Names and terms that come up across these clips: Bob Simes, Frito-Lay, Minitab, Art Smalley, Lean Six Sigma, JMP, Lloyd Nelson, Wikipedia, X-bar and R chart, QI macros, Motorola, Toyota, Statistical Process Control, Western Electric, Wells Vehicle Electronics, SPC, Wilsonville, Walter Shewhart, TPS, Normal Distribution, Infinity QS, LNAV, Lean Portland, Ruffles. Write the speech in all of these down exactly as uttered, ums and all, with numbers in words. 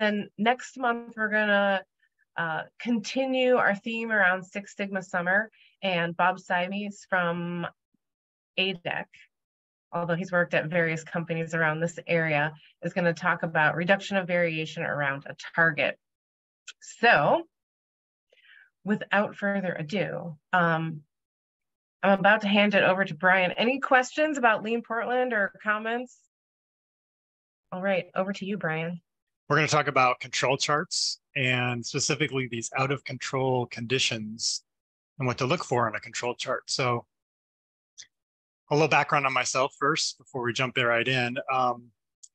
Then next month, we're gonna uh, continue our theme around Six Sigma Summer, and Bob Simes from A D E C, although he's worked at various companies around this area, is gonna talk about reduction of variation around a target. So without further ado, um, I'm about to hand it over to Brion. Any questions about Lean Portland or comments? All right, over to you, Brion. We're going to talk about control charts and specifically these out of control conditions and what to look for in a control chart. So a little background on myself first before we jump right in. Um,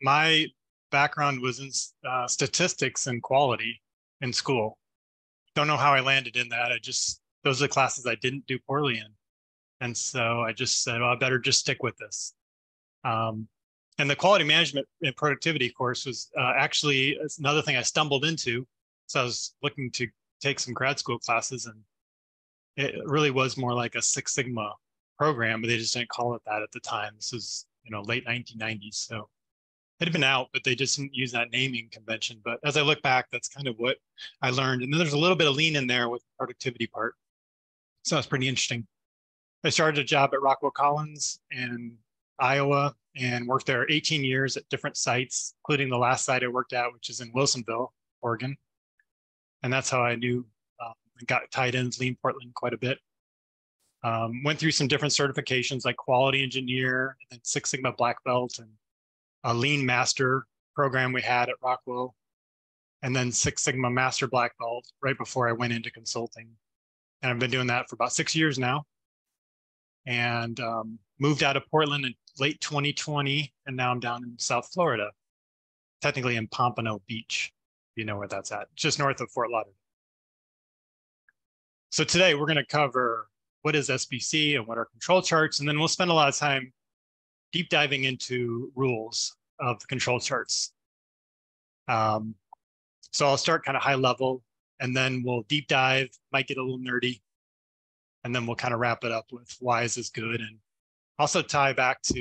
my background was in uh, statistics and quality in school. Don't know how I landed in that. I just, those are the classes I didn't do poorly in. And so I just said, well, I better just stick with this. Um, and the quality management and productivity course was uh, actually another thing I stumbled into. So I was looking to take some grad school classes, and it really was more like a Six Sigma program, but they just didn't call it that at the time. This was, you know, late nineteen nineties. So it had been out, but they just didn't use that naming convention. But as I look back, that's kind of what I learned. And then there's a little bit of lean in there with the productivity part. So it's pretty interesting. I started a job at Rockwell Collins in Iowa and worked there eighteen years at different sites, including the last site I worked at, which is in Wilsonville, Oregon. And that's how I knew um, and got tied into Lean Portland quite a bit. Um, went through some different certifications like quality engineer, and then Six Sigma Black Belt, and a Lean Master program we had at Rockwell, and then Six Sigma Master Black Belt right before I went into consulting. And I've been doing that for about six years now. And um, moved out of Portland in late twenty twenty, and now I'm down in South Florida, technically in Pompano Beach, if you know where that's at, just north of Fort Lauderdale. So today we're going to cover what is S P C and what are control charts, and then we'll spend a lot of time deep diving into rules of the control charts. Um, so I'll start kind of high level, and then we'll deep dive, might get a little nerdy. And then we'll kind of wrap it up with why is this good, and also tie back to,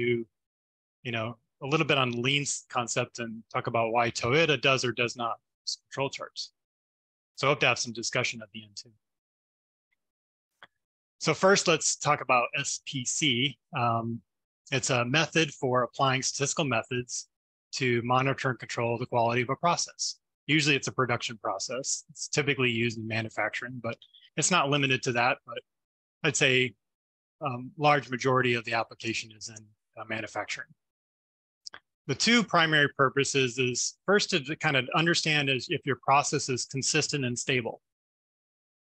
you know, a little bit on lean concept and talk about why Toyota does or does not use control charts. So I hope to have some discussion at the end too. So first, let's talk about S P C. Um, it's a method for applying statistical methods to monitor and control the quality of a process. Usually it's a production process. It's typically used in manufacturing, but it's not limited to that. But I'd say um, large majority of the application is in uh, manufacturing. The two primary purposes is first to kind of understand is if your process is consistent and stable.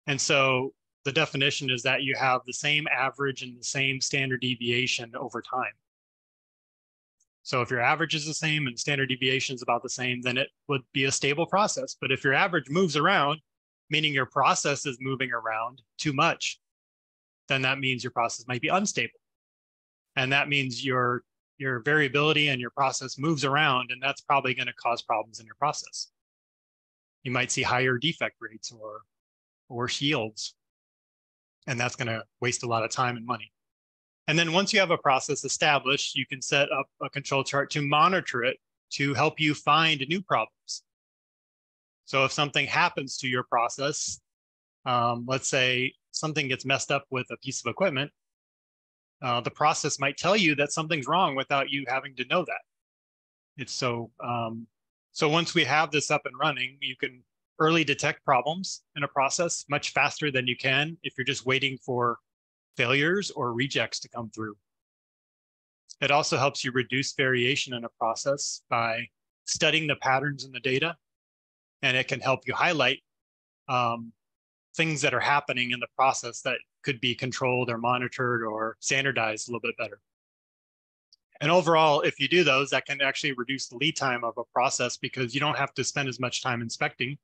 And so the definition is that you have the same average and the same standard deviation over time. So if your average is the same and standard deviation is about the same, then it would be a stable process. But if your average moves around, meaning your process is moving around too much, then that means your process might be unstable. And that means your, your variability and your process moves around, and that's probably going to cause problems in your process. You might see higher defect rates or worse yields, and that's going to waste a lot of time and money. And then once you have a process established, you can set up a control chart to monitor it to help you find new problems. So if something happens to your process, um, let's say, something gets messed up with a piece of equipment, uh, the process might tell you that something's wrong without you having to know that. It's so, um, so once we have this up and running, you can early detect problems in a process much faster than you can if you're just waiting for failures or rejects to come through. It also helps you reduce variation in a process by studying the patterns in the data, and it can help you highlight um, things that are happening in the process that could be controlled or monitored or standardized a little bit better. And overall, if you do those, that can actually reduce the lead time of a process because you don't have to spend as much time inspecting.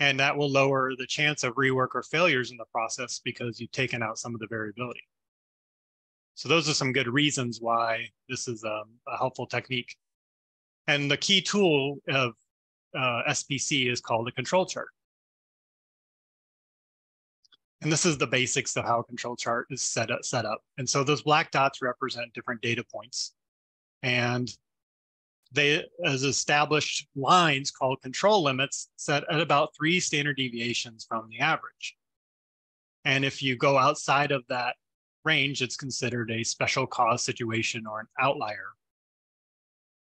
And that will lower the chance of rework or failures in the process because you've taken out some of the variability. So those are some good reasons why this is a, a helpful technique. And the key tool of uh, S P C is called a control chart. And this is the basics of how a control chart is set up, set up. And so those black dots represent different data points. And they as established lines called control limits set at about three standard deviations from the average. And if you go outside of that range, it's considered a special cause situation or an outlier.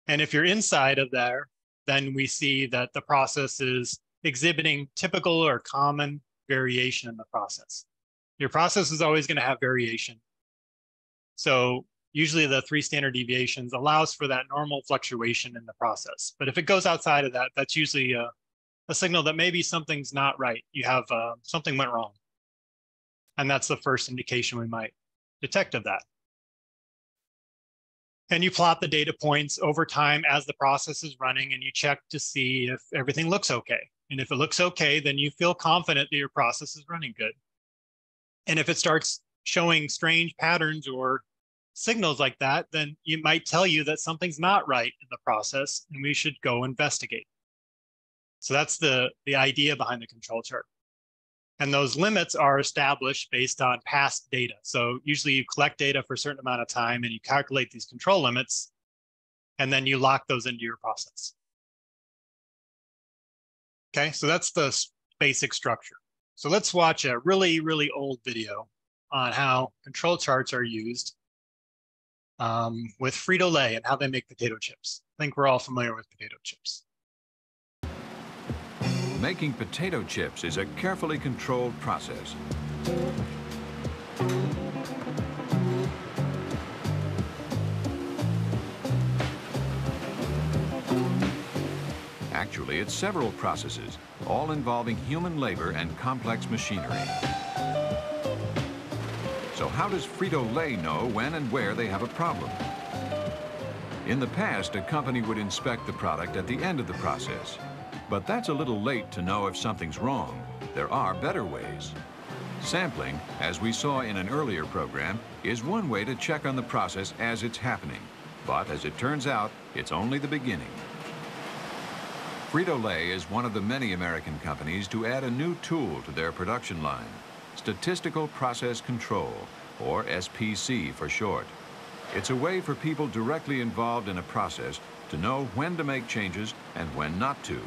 And if you're inside of there, then we see that the process is exhibiting typical or common variation in the process. Your process is always going to have variation. So usually the three standard deviations allows for that normal fluctuation in the process. But if it goes outside of that, that's usually a, a signal that maybe something's not right. You have uh, something went wrong. And that's the first indication we might detect of that. And you plot the data points over time as the process is running, and you check to see if everything looks okay. And if it looks okay, then you feel confident that your process is running good. And if it starts showing strange patterns or signals like that, then it might tell you that something's not right in the process and we should go investigate. So that's the, the idea behind the control chart. And those limits are established based on past data. So usually you collect data for a certain amount of time and you calculate these control limits, and then you lock those into your process. Okay, so that's the basic structure. So let's watch a really, really old video on how control charts are used um, with Frito-Lay and how they make potato chips. I think we're all familiar with potato chips. Making potato chips is a carefully controlled process. Actually, it's several processes, all involving human labor and complex machinery. So how does Frito-Lay know when and where they have a problem? In the past, a company would inspect the product at the end of the process. But that's a little late to know if something's wrong. There are better ways. Sampling, as we saw in an earlier program, is one way to check on the process as it's happening. But as it turns out, it's only the beginning. Frito-Lay is one of the many American companies to add a new tool to their production line, Statistical Process Control, or S P C for short. It's a way for people directly involved in a process to know when to make changes and when not to.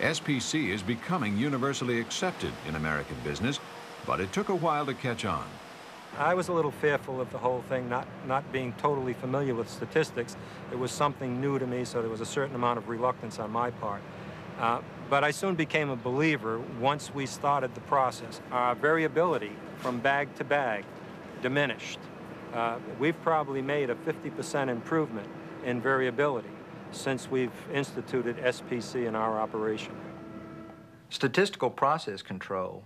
S P C is becoming universally accepted in American business, but it took a while to catch on. I was a little fearful of the whole thing, not, not being totally familiar with statistics. It was something new to me, so there was a certain amount of reluctance on my part. Uh, but I soon became a believer once we started the process. Our variability from bag to bag diminished. Uh, we've probably made a fifty percent improvement in variability since we've instituted S P C in our operation. Statistical process control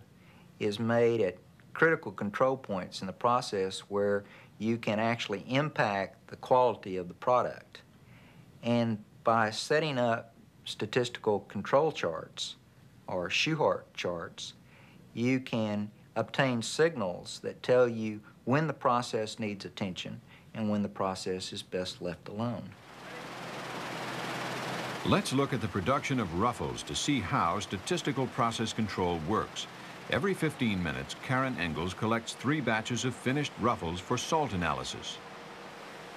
is made at critical control points in the process where you can actually impact the quality of the product. And by setting up statistical control charts or Shewhart charts, you can obtain signals that tell you when the process needs attention and when the process is best left alone. Let's look at the production of Ruffles to see how statistical process control works. Every fifteen minutes, Karen Engels collects three batches of finished Ruffles for salt analysis.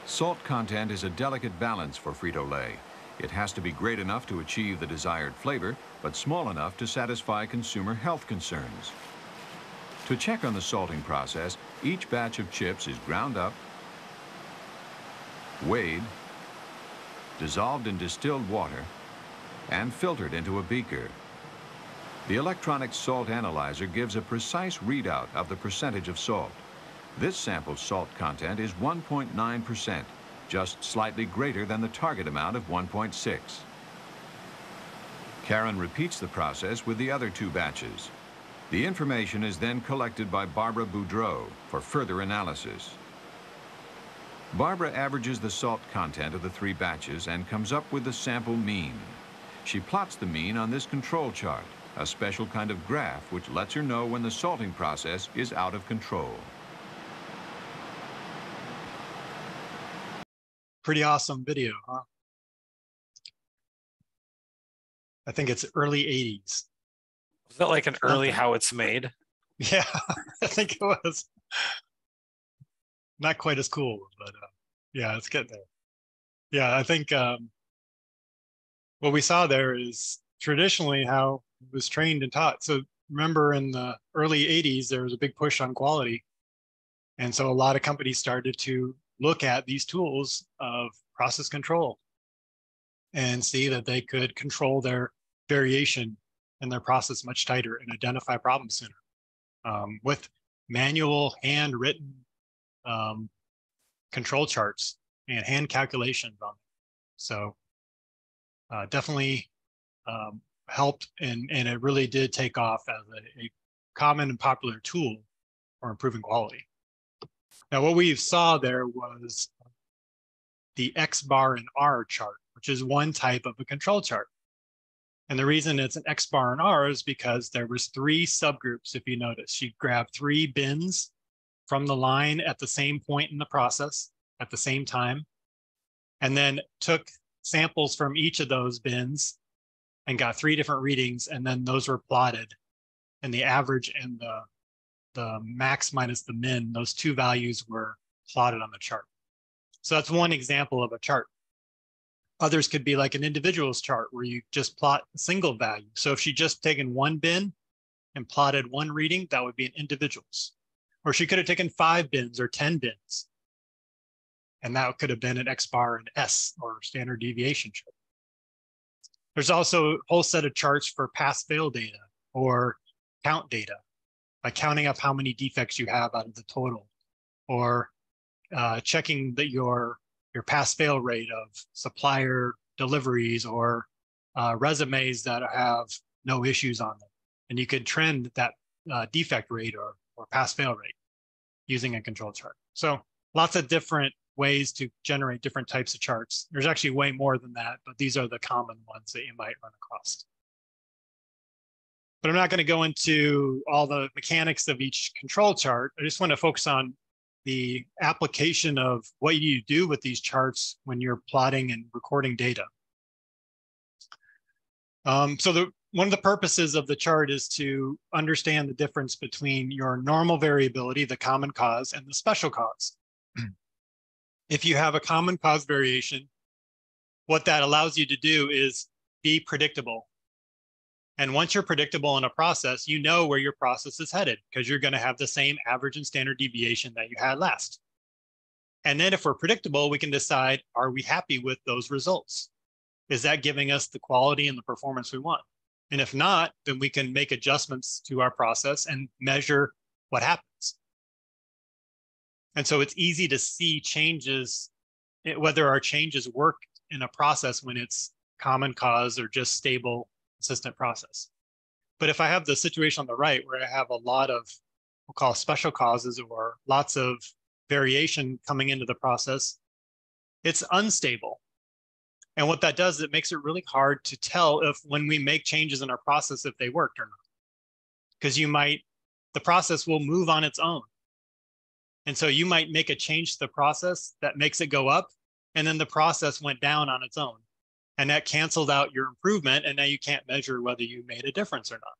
Salt content is a delicate balance for Frito-Lay. It has to be great enough to achieve the desired flavor, but small enough to satisfy consumer health concerns. To check on the salting process, each batch of chips is ground up, weighed, dissolved in distilled water, and filtered into a beaker. The electronic salt analyzer gives a precise readout of the percentage of salt. This sample's salt content is one point nine percent, just slightly greater than the target amount of one point six. Karen repeats the process with the other two batches. The information is then collected by Barbara Boudreaux for further analysis. Barbara averages the salt content of the three batches and comes up with the sample mean. She plots the mean on this control chart, a special kind of graph which lets her know when the salting process is out of control. Pretty awesome video, huh? I think it's early eighties. Was that like an early How It's Made? Yeah, I think it was. Not quite as cool, but uh, yeah, it's getting there. Yeah, I think um, what we saw there is traditionally how it was trained and taught. So remember in the early eighties, there was a big push on quality. And so a lot of companies started to look at these tools of process control and see that they could control their variation in their process much tighter and identify problems sooner. Um, with manual handwritten um, control charts and hand calculations on them. So uh, definitely um, helped, and, and it really did take off as a, a common and popular tool for improving quality. Now, what we saw there was the X-bar and R chart, which is one type of a control chart. And the reason it's an X-bar and R is because there was three subgroups, if you notice. You grab three bins from the line at the same point in the process at the same time, and then took samples from each of those bins and got three different readings, and then those were plotted. And the average and the, the max minus the min, those two values were plotted on the chart. So that's one example of a chart. Others could be like an individual's chart where you just plot a single value. So if she just taken one bin and plotted one reading, that would be an individual's. Or she could have taken five bins or ten bins. And that could have been an X-bar and S, or standard deviation chart. There's also a whole set of charts for pass-fail data or count data, by counting up how many defects you have out of the total, or uh, checking that your your pass-fail rate of supplier deliveries or uh, resumes that have no issues on them. And you could trend that uh, defect rate or, or pass-fail rate using a control chart. So lots of different ways to generate different types of charts. There's actually way more than that, but these are the common ones that you might run across. But I'm not going to go into all the mechanics of each control chart. I just want to focus on the application of what you do with these charts when you're plotting and recording data. Um, so the, one of the purposes of the chart is to understand the difference between your normal variability, the common cause, and the special cause. If you have a common cause variation, what that allows you to do is be predictable. And once you're predictable in a process, you know where your process is headed, because you're going to have the same average and standard deviation that you had last. And then if we're predictable, we can decide, are we happy with those results? Is that giving us the quality and the performance we want? And if not, then we can make adjustments to our process and measure what happens. And so it's easy to see changes, whether our changes work in a process when it's common cause or just stable, consistent process. But if I have the situation on the right where I have a lot of we'll call special causes or lots of variation coming into the process, it's unstable. And what that does is it makes it really hard to tell if when we make changes in our process if they worked or not. Because you might, the process will move on its own. And so you might make a change to the process that makes it go up, and then the process went down on its own. And that canceled out your improvement, and now you can't measure whether you made a difference or not.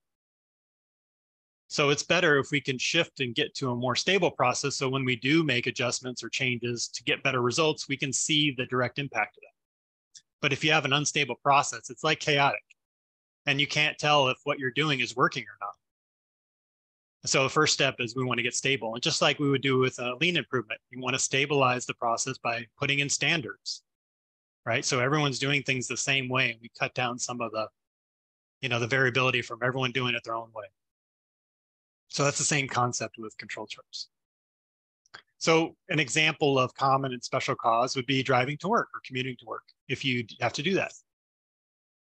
So it's better if we can shift and get to a more stable process, so when we do make adjustments or changes to get better results, we can see the direct impact of that. But if you have an unstable process, it's like chaotic, and you can't tell if what you're doing is working or not. So the first step is we want to get stable, and just like we would do with a lean improvement, you want to stabilize the process by putting in standards. Right, so everyone's doing things the same way, and we cut down some of the, you know, the variability from everyone doing it their own way. So that's the same concept with control charts. So an example of common and special cause would be driving to work or commuting to work. If you have to do that,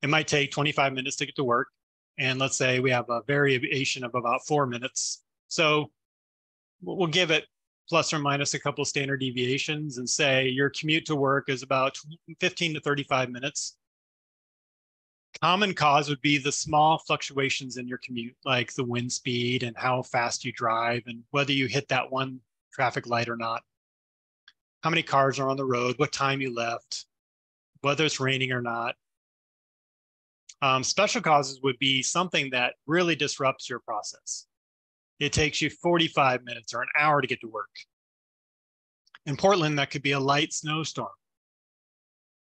it might take twenty-five minutes to get to work, and let's say we have a variation of about four minutes. So we'll give it plus or minus a couple of standard deviations and say your commute to work is about fifteen to thirty-five minutes. Common cause would be the small fluctuations in your commute, like the wind speed and how fast you drive and whether you hit that one traffic light or not, how many cars are on the road, what time you left, whether it's raining or not. Um, special causes would be something that really disrupts your process. It takes you forty-five minutes or an hour to get to work. In Portland, that could be a light snowstorm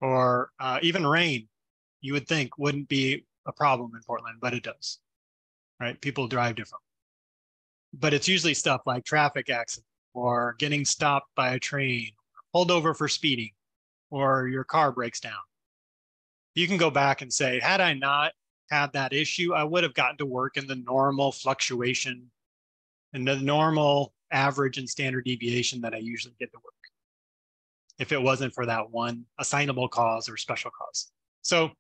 or uh, even rain you would think wouldn't be a problem in Portland, but it does, right? People drive differently. But it's usually stuff like traffic accident or getting stopped by a train, pulled over for speeding, or your car breaks down. You can go back and say, had I not had that issue, I would have gotten to work in the normal fluctuation and the normal average and standard deviation that I usually get to work if it wasn't for that one assignable cause or special cause. So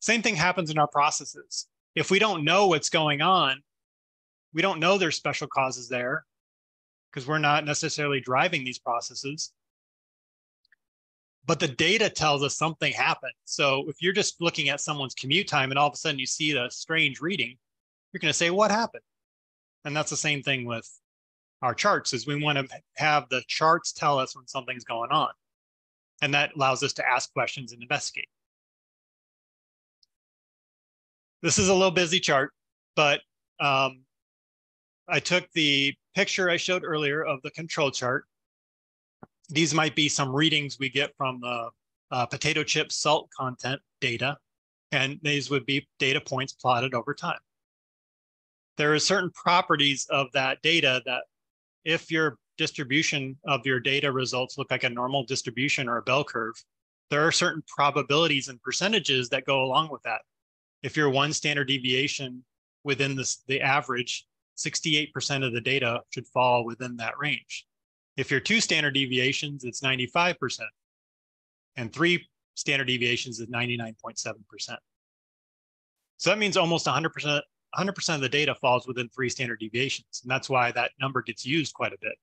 same thing happens in our processes. If we don't know what's going on, we don't know there's special causes there because we're not necessarily driving these processes. But the data tells us something happened. So if you're just looking at someone's commute time and all of a sudden you see the strange reading, you're going to say, what happened? And that's the same thing with our charts, is we want to have the charts tell us when something's going on. And that allows us to ask questions and investigate. This is a little busy chart, but um, I took the picture I showed earlier of the control chart. These might be some readings we get from the uh, potato chip salt content data, and these would be data points plotted over time. There are certain properties of that data that if your distribution of your data results look like a normal distribution or a bell curve, there are certain probabilities and percentages that go along with that. If you're one standard deviation within this, the average, sixty-eight percent of the data should fall within that range. If you're two standard deviations, it's ninety-five percent, and three standard deviations is ninety-nine point seven percent. So that means almost one hundred percent, one hundred percent of the data falls within three standard deviations, and that's why that number gets used quite a bit.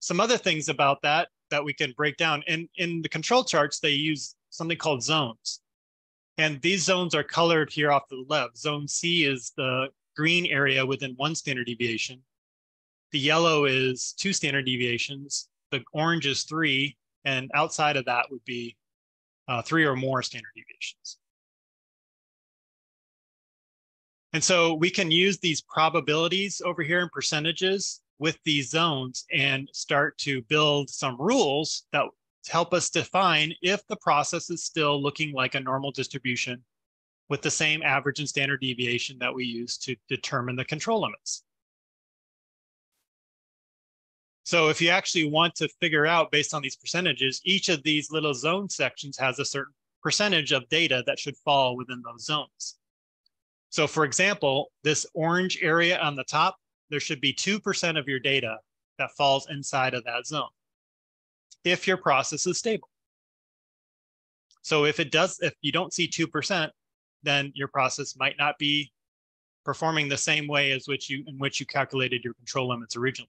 Some other things about that that we can break down, and in the control charts, they use something called zones, and these zones are colored here off to the left. Zone C is the green area within one standard deviation. The yellow is two standard deviations, the orange is three, and outside of that would be uh, three or more standard deviations. And so we can use these probabilities over here and percentages with these zones and start to build some rules that help us define if the process is still looking like a normal distribution with the same average and standard deviation that we use to determine the control limits. So if you actually want to figure out based on these percentages, each of these little zone sections has a certain percentage of data that should fall within those zones. So for example, this orange area on the top, there should be two percent of your data that falls inside of that zone if your process is stable. So if it does, if you don't see two percent, then your process might not be performing the same way as which you in which you calculated your control limits originally.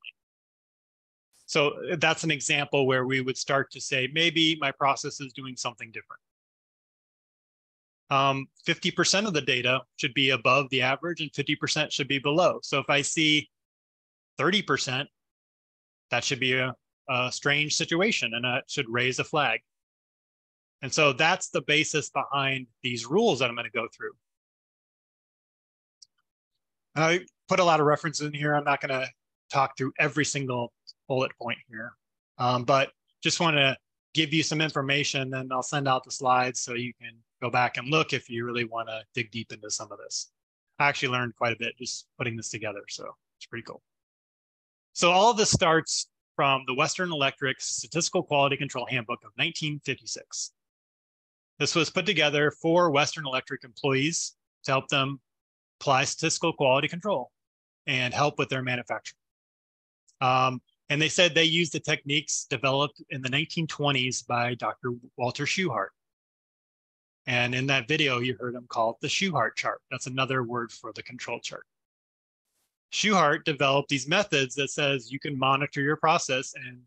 So that's an example where we would start to say, maybe my process is doing something different. Um, fifty percent of the data should be above the average and fifty percent should be below. So if I see thirty percent, that should be a, a strange situation and it should raise a flag. And so that's the basis behind these rules that I'm going to go through. And I put a lot of references in here. I'm not going to talk through every single bullet point here, um, but just want to give you some information, and I'll send out the slides so you can go back and look if you really want to dig deep into some of this. I actually learned quite a bit just putting this together, so it's pretty cool. So all of this starts from the Western Electric Statistical Quality Control Handbook of nineteen fifty-six. This was put together for Western Electric employees to help them apply statistical quality control and help with their manufacturing. Um, And they said they used the techniques developed in the nineteen twenties by Doctor Walter Shewhart. And in that video, you heard him call it the Shewhart chart. That's another word for the control chart. Shewhart developed these methods that says you can monitor your process and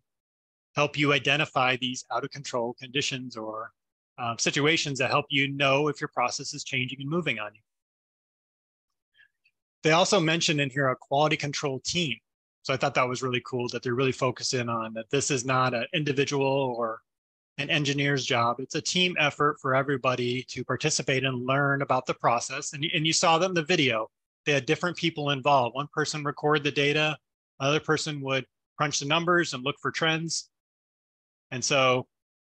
help you identify these out of control conditions or um, situations that help you know if your process is changing and moving on you. They also mentioned in here a quality control team. So I thought that was really cool that they're really focused in on that this is not an individual or an engineer's job. It's a team effort for everybody to participate and learn about the process. And, and you saw that in the video. They had different people involved. One person recorded the data. Another person would crunch the numbers and look for trends. And so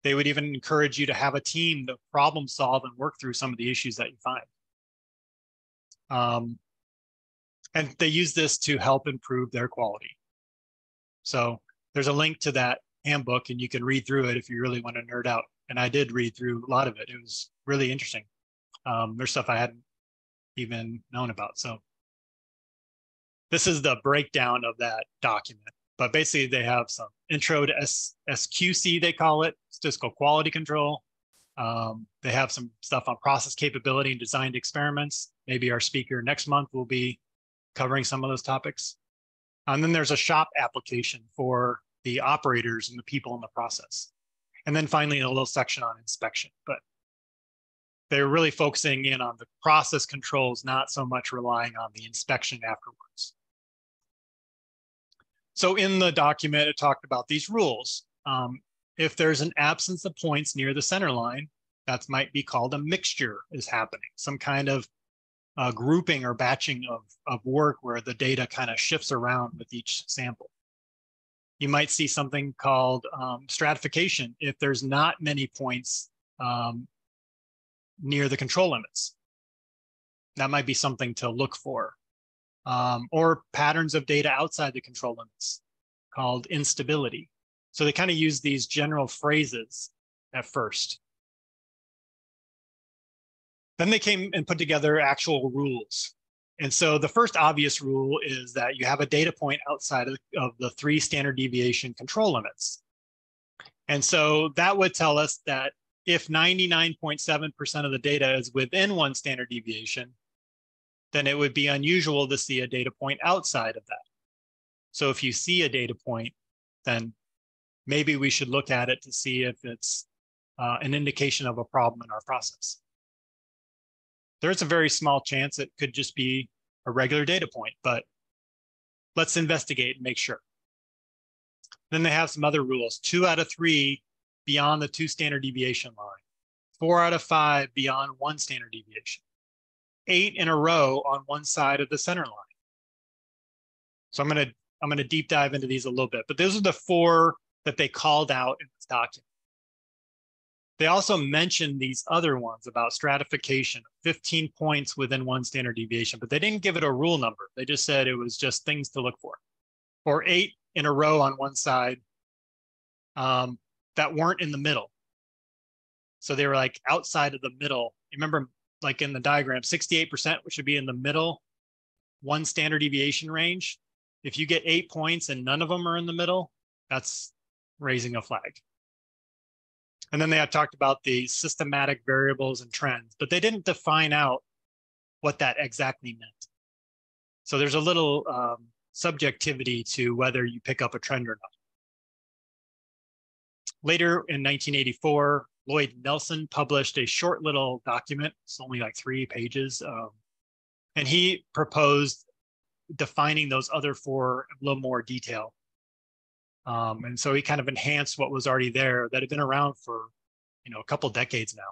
They would even encourage you to have a team that problem solve and work through some of the issues that you find. Um, and they use this to help improve their quality. So there's a link to that handbook and you can read through it if you really want to nerd out. And I did read through a lot of it. It was really interesting. Um, there's stuff I hadn't even known about. So this is the breakdown of that document. But basically, they have some intro to S Q C, they call it, Statistical Quality Control. Um, they have some stuff on process capability and designed experiments. Maybe our speaker next month will be covering some of those topics. And then there's a shop application for the operators and the people in the process. And then finally, a little section on inspection. But they're really focusing in on the process controls, not so much relying on the inspection afterwards. So in the document, it talked about these rules. Um, if there's an absence of points near the center line, that might be called a mixture is happening, some kind of uh, grouping or batching of, of work where the data kind of shifts around with each sample. You might see something called um, stratification if there's not many points um, near the control limits. That might be something to look for. Um, or patterns of data outside the control limits called instability. So they kind of use these general phrases at first. Then they came and put together actual rules. And so the first obvious rule is that you have a data point outside of, of the three standard deviation control limits. And so that would tell us that if ninety-nine point seven percent of the data is within one standard deviation, then it would be unusual to see a data point outside of that. So if you see a data point, then maybe we should look at it to see if it's uh, an indication of a problem in our process. There's a very small chance it could just be a regular data point, but let's investigate and make sure. Then they have some other rules, two out of three beyond the two standard deviation line, four out of five beyond one standard deviation, eight in a row on one side of the center line. So I'm going to I'm going to deep dive into these a little bit, but those are the four that they called out in this document. They also mentioned these other ones about stratification, fifteen points within one standard deviation, but they didn't give it a rule number. They just said it was just things to look for, or eight in a row on one side um, that weren't in the middle. So they were like outside of the middle. Remember, like in the diagram, sixty-eight percent, which should be in the middle, one standard deviation range. If you get eight points and none of them are in the middle, that's raising a flag. And then they had talked about the systematic variables and trends, but they didn't define out what that exactly meant. So there's a little um, subjectivity to whether you pick up a trend or not. Later in nineteen eighty-four, Lloyd Nelson published a short little document. It's only like three pages. Um, and he proposed defining those other four in a little more detail. Um, and so he kind of enhanced what was already there that had been around for, you know, a couple decades now.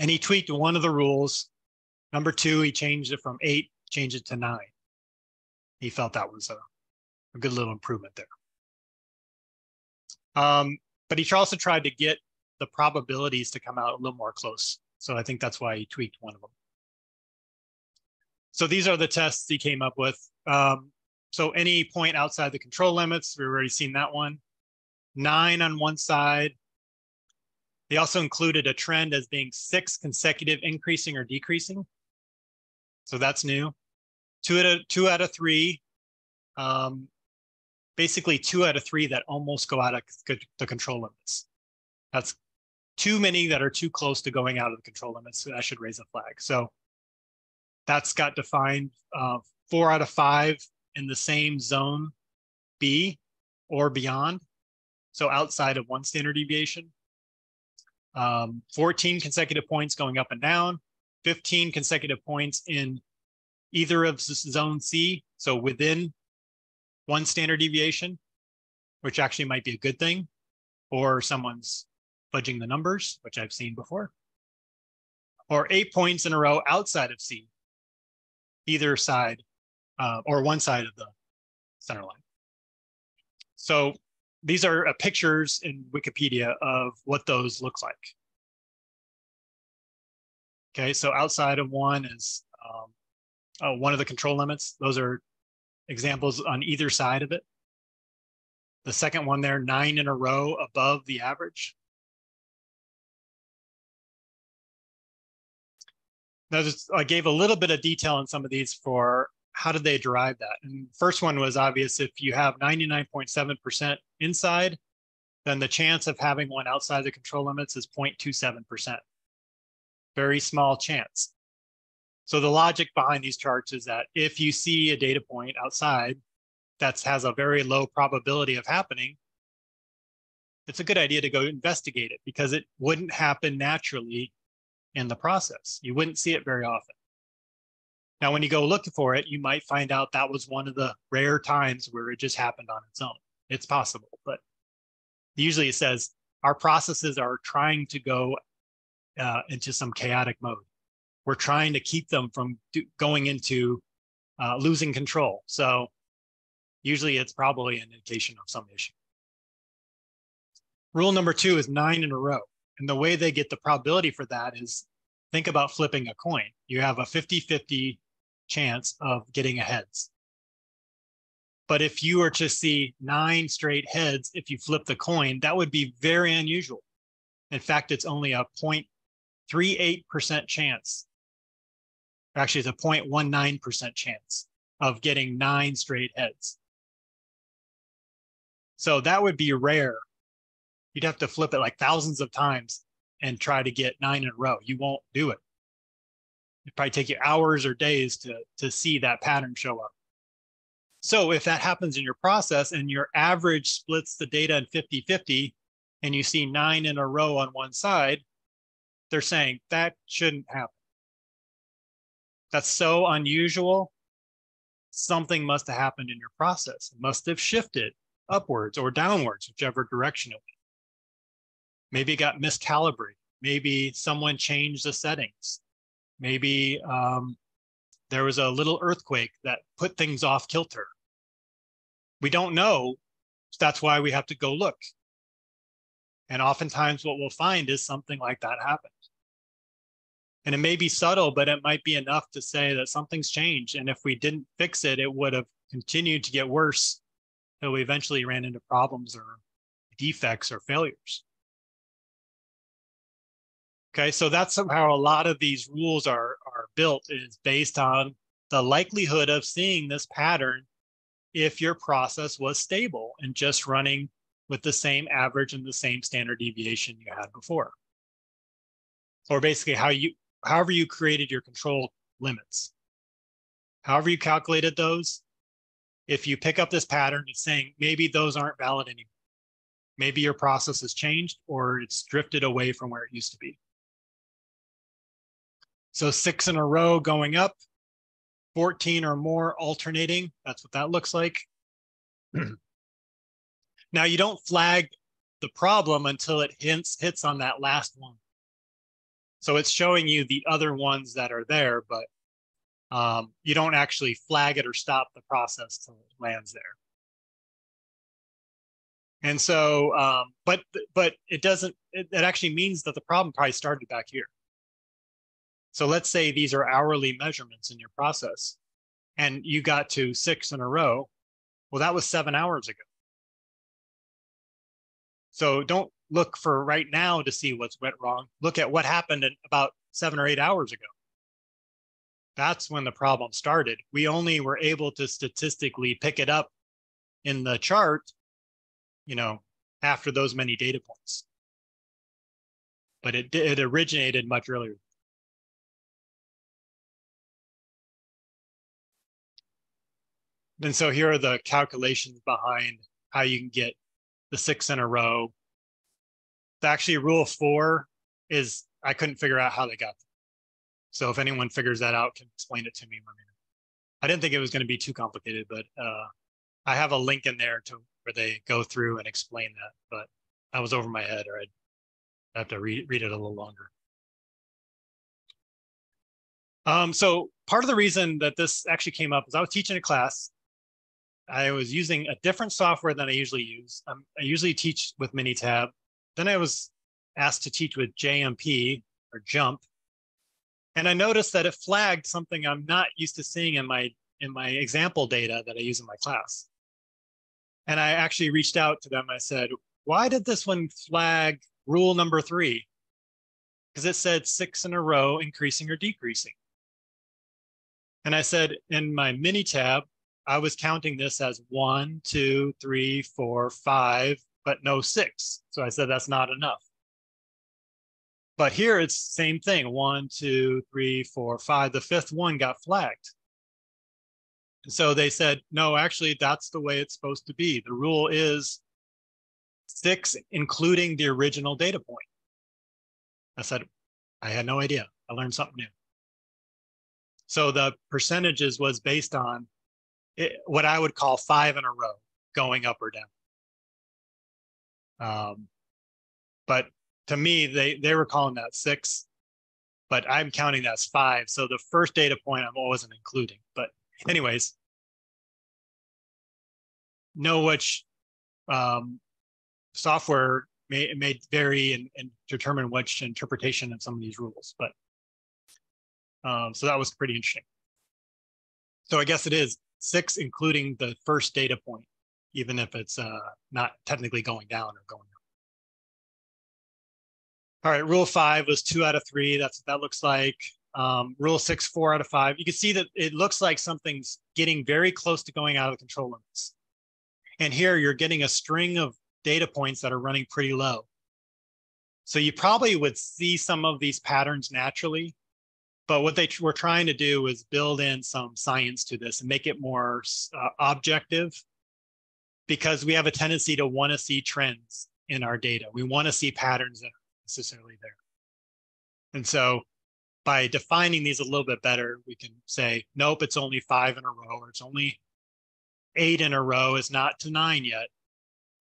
And he tweaked one of the rules. Number two, he changed it from eight, changed it to nine. He felt that was a, a good little improvement there. Um, but he also tried to get the probabilities to come out a little more close. So I think that's why he tweaked one of them. So these are the tests he came up with. Um, so any point outside the control limits, we've already seen that one. Nine on one side. They also included a trend as being six consecutive increasing or decreasing. So that's new. Two out of, two out of three. Um, basically two out of three that almost go out of the control limits. That's too many that are too close to going out of the control limits. So that should raise a flag. So that's got defined uh, four out of five in the same zone B or beyond. So outside of one standard deviation. Um, fourteen consecutive points going up and down. fifteen consecutive points in either of zone C. So within one standard deviation, which actually might be a good thing. Or someone's fudging the numbers, which I've seen before, or eight points in a row outside of C, either side uh, or one side of the center line. So these are uh, pictures in Wikipedia of what those look like. Okay, so outside of one is um, uh, one of the control limits. Those are examples on either side of it. The second one there, nine in a row above the average. Now, just, I gave a little bit of detail on some of these for how did they derive that. And first one was obvious. If you have ninety-nine point seven percent inside, then the chance of having one outside the control limits is zero point two seven percent. Very small chance. So the logic behind these charts is that if you see a data point outside that has a very low probability of happening, it's a good idea to go investigate it because it wouldn't happen naturally in the process. You wouldn't see it very often. Now, when you go look for it, you might find out that was one of the rare times where it just happened on its own. It's possible, but usually it says our processes are trying to go Uh, into some chaotic mode. We're trying to keep them from do, going into uh, losing control. So usually it's probably an indication of some issue. Rule number two is nine in a row. And the way they get the probability for that is think about flipping a coin. You have a fifty fifty chance of getting a heads. But if you were to see nine straight heads, if you flip the coin, that would be very unusual. In fact, it's only a zero point three eight percent chance. Actually, it's a zero point one nine percent chance of getting nine straight heads. So that would be rare. You'd have to flip it like thousands of times and try to get nine in a row. You won't do it. It'd probably take you hours or days to, to see that pattern show up. So if that happens in your process and your average splits the data in fifty fifty, and you see nine in a row on one side, they're saying that shouldn't happen. That's so unusual. Something must have happened in your process. It must have shifted upwards or downwards, whichever direction it went. Maybe it got miscalibrated. Maybe someone changed the settings. Maybe um, there was a little earthquake that put things off kilter. We don't know. That's why we have to go look. And oftentimes what we'll find is something like that happened. And it may be subtle, but it might be enough to say that something's changed. And if we didn't fix it, it would have continued to get worse until we eventually ran into problems or defects or failures. Okay, so that's how a lot of these rules are, are built, is based on the likelihood of seeing this pattern if your process was stable and just running with the same average and the same standard deviation you had before. Or basically how you, however you created your control limits. However you calculated those, if you pick up this pattern, it's saying maybe those aren't valid anymore. Maybe your process has changed or it's drifted away from where it used to be. So six in a row going up, fourteen or more alternating, that's what that looks like. Now, you don't flag the problem until it hints, hits on that last one. So it's showing you the other ones that are there, but um, you don't actually flag it or stop the process till it lands there. And so, um, but but it doesn't, it, it actually means that the problem probably started back here. So let's say these are hourly measurements in your process, and you got to six in a row. Well, that was seven hours ago. So don't look for right now to see what's went wrong. Look at what happened in about seven or eight hours ago. That's when the problem started. We only were able to statistically pick it up in the chart, you know, after those many data points. But it, it originated much earlier. And so here are the calculations behind how you can get the six in a row. Actually, rule four is, I couldn't figure out how they got there. So if anyone figures that out, can explain it to me. I didn't think it was going to be too complicated, but uh, I have a link in there to where they go through and explain that, but I was over my head, or I'd have to read, read it a little longer. Um, so part of the reason that this actually came up is I was teaching a class I was using a different software than I usually use. Um, I usually teach with Minitab. Then I was asked to teach with J M P or Jump. And I noticed that it flagged something I'm not used to seeing in my, in my example data that I use in my class. And I actually reached out to them. I said, why did this one flag rule number three? Because it said six in a row, increasing or decreasing. And I said, in my Minitab, I was counting this as one, two, three, four, five, but no six. So I said, that's not enough. But here it's same thing, one, two, three, four, five. The fifth one got flagged. And so they said, no, actually, that's the way it's supposed to be. The rule is six, including the original data point. I said, I had no idea. I learned something new. So the percentages was based on it, what I would call five in a row, going up or down. Um, but to me, they, they were calling that six, but I'm counting that as five. So the first data point I wasn't including. But anyways, know which um, software may, may vary and, and determine which interpretation of some of these rules. But um, so that was pretty interesting. So I guess it is six, including the first data point, even if it's uh, not technically going down or going up. All right, rule five was two out of three. That's what that looks like. Um, rule six, four out of five. You can see that it looks like something's getting very close to going out of the control limits. And here you're getting a string of data points that are running pretty low. So you probably would see some of these patterns naturally. But what they were trying to do is build in some science to this and make it more uh, objective, because we have a tendency to want to see trends in our data. We want to see patterns that aren't necessarily there. And so by defining these a little bit better, we can say, nope, it's only five in a row, or it's only eight in a row. It's not to nine yet.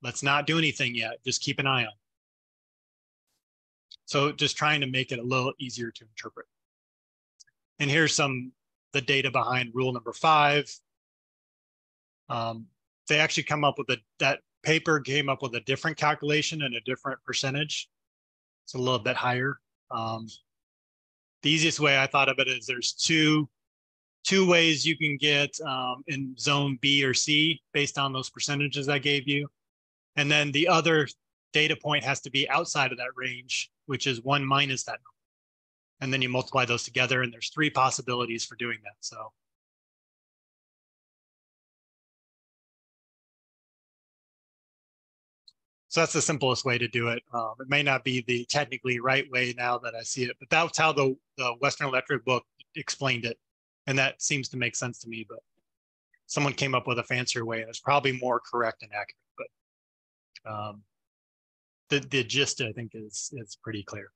Let's not do anything yet. Just keep an eye on it. So just trying to make it a little easier to interpret. And here's some the data behind rule number five. Um, they actually come up with a, that paper came up with a different calculation and a different percentage. It's a little bit higher. Um, the easiest way I thought of it is there's two, two ways you can get um, in zone B or C based on those percentages I gave you. And then the other data point has to be outside of that range, which is one minus that number. And then you multiply those together, and there's three possibilities for doing that. So so that's the simplest way to do it. Um, it may not be the technically right way now that I see it, but that's how the, the Western Electric book explained it. And that seems to make sense to me, but someone came up with a fancier way, and it's probably more correct and accurate. But um, the, the gist, I think, is, is pretty clear.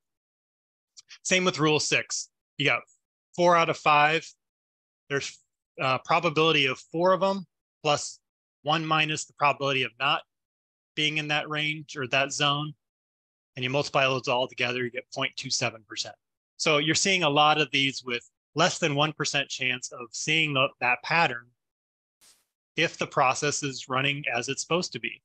Same with rule six. You got four out of five. There's a probability of four of them plus one minus the probability of not being in that range or that zone. And you multiply those all together, you get zero point two seven percent. So you're seeing a lot of these with less than one percent chance of seeing the, that pattern if the process is running as it's supposed to be.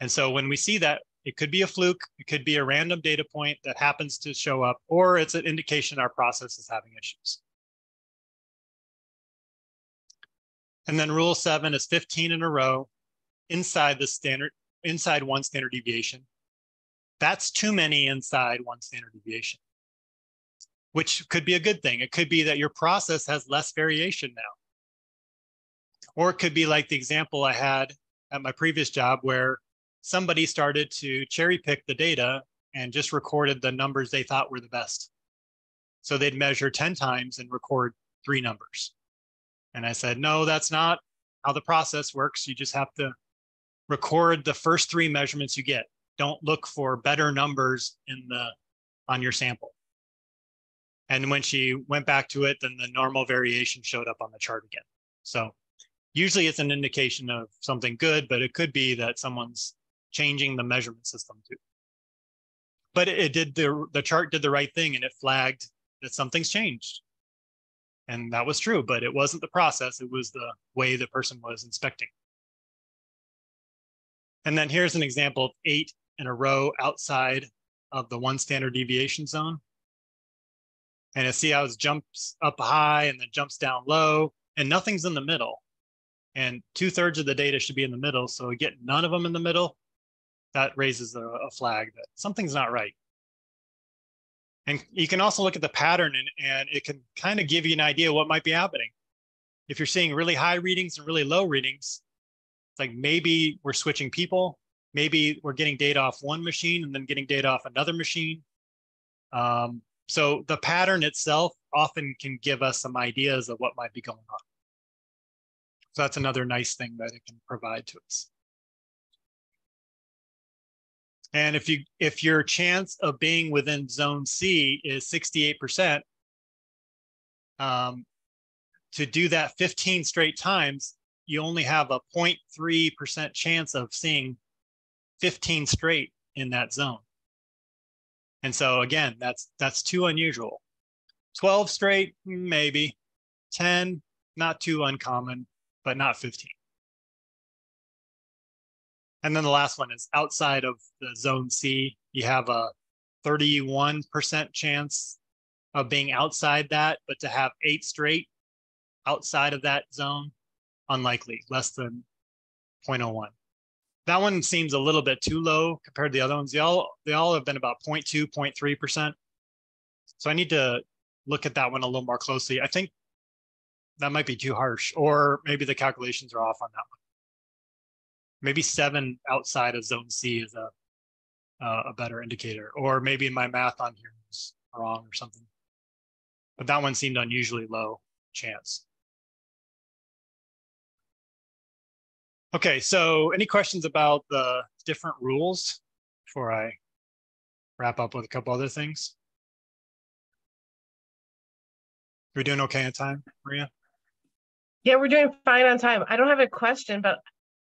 And so when we see that, it could be a fluke, it could be a random data point that happens to show up, or it's an indication our process is having issues. And then rule seven is fifteen in a row inside the standard, inside one standard deviation. That's too many inside one standard deviation, which could be a good thing. It could be that your process has less variation now. Or it could be like the example I had at my previous job where somebody started to cherry pick the data and just recorded the numbers they thought were the best. So they'd measure ten times and record three numbers. And I said, no, that's not how the process works. You just have to record the first three measurements you get. Don't look for better numbers in the, on your sample. And when she went back to it, then the normal variation showed up on the chart again. So usually it's an indication of something good, but it could be that someone's changing the measurement system too. But it did the, the chart did the right thing, and it flagged that something's changed. And that was true, but it wasn't the process. It was the way the person was inspecting. And then here's an example of eight in a row outside of the one standard deviation zone. And I see how it jumps up high and then jumps down low, and nothing's in the middle. And two thirds of the data should be in the middle. So we get none of them in the middle. That raises a, a flag that something's not right. And you can also look at the pattern, and, and it can kind of give you an idea what might be happening. If you're seeing really high readings and really low readings, it's like maybe we're switching people. Maybe we're getting data off one machine and then getting data off another machine. Um, so the pattern itself often can give us some ideas of what might be going on. So that's another nice thing that it can provide to us. And if you if your chance of being within zone C is sixty-eight percent, um, to do that fifteen straight times, you only have a zero point three percent chance of seeing fifteen straight in that zone. And so again, that's that's too unusual. twelve straight, maybe. ten, not too uncommon, but not fifteen. And then the last one is outside of the zone C, you have a thirty-one percent chance of being outside that, but to have eight straight outside of that zone, unlikely, less than zero point zero one. That one seems a little bit too low compared to the other ones. They all, they all have been about zero point two, zero point three percent. So I need to look at that one a little more closely. I think that might be too harsh, or maybe the calculations are off on that one. Maybe seven outside of zone C is a, uh, a better indicator, or maybe my math on here is wrong or something. But that one seemed unusually low chance. Okay, so any questions about the different rules before I wrap up with a couple other things? Are we doing okay on time, Maria? Yeah, we're doing fine on time. I don't have a question, but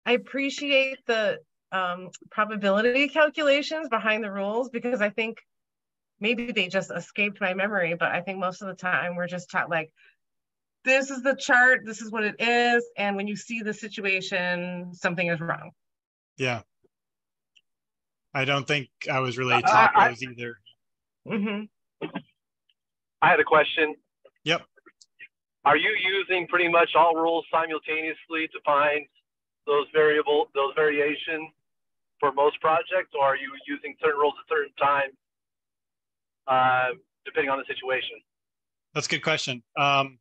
I appreciate the um, probability calculations behind the rules, because I think maybe they just escaped my memory, but I think most of the time we're just taught like, this is the chart, this is what it is, and when you see the situation, something is wrong. Yeah. I don't think I was really taught uh, those I, either. Mm-hmm. I had a question. Yep. Are you using pretty much all rules simultaneously to find those variable, those variation for most projects, or are you using certain rules at certain time, uh, depending on the situation? That's a good question. Um,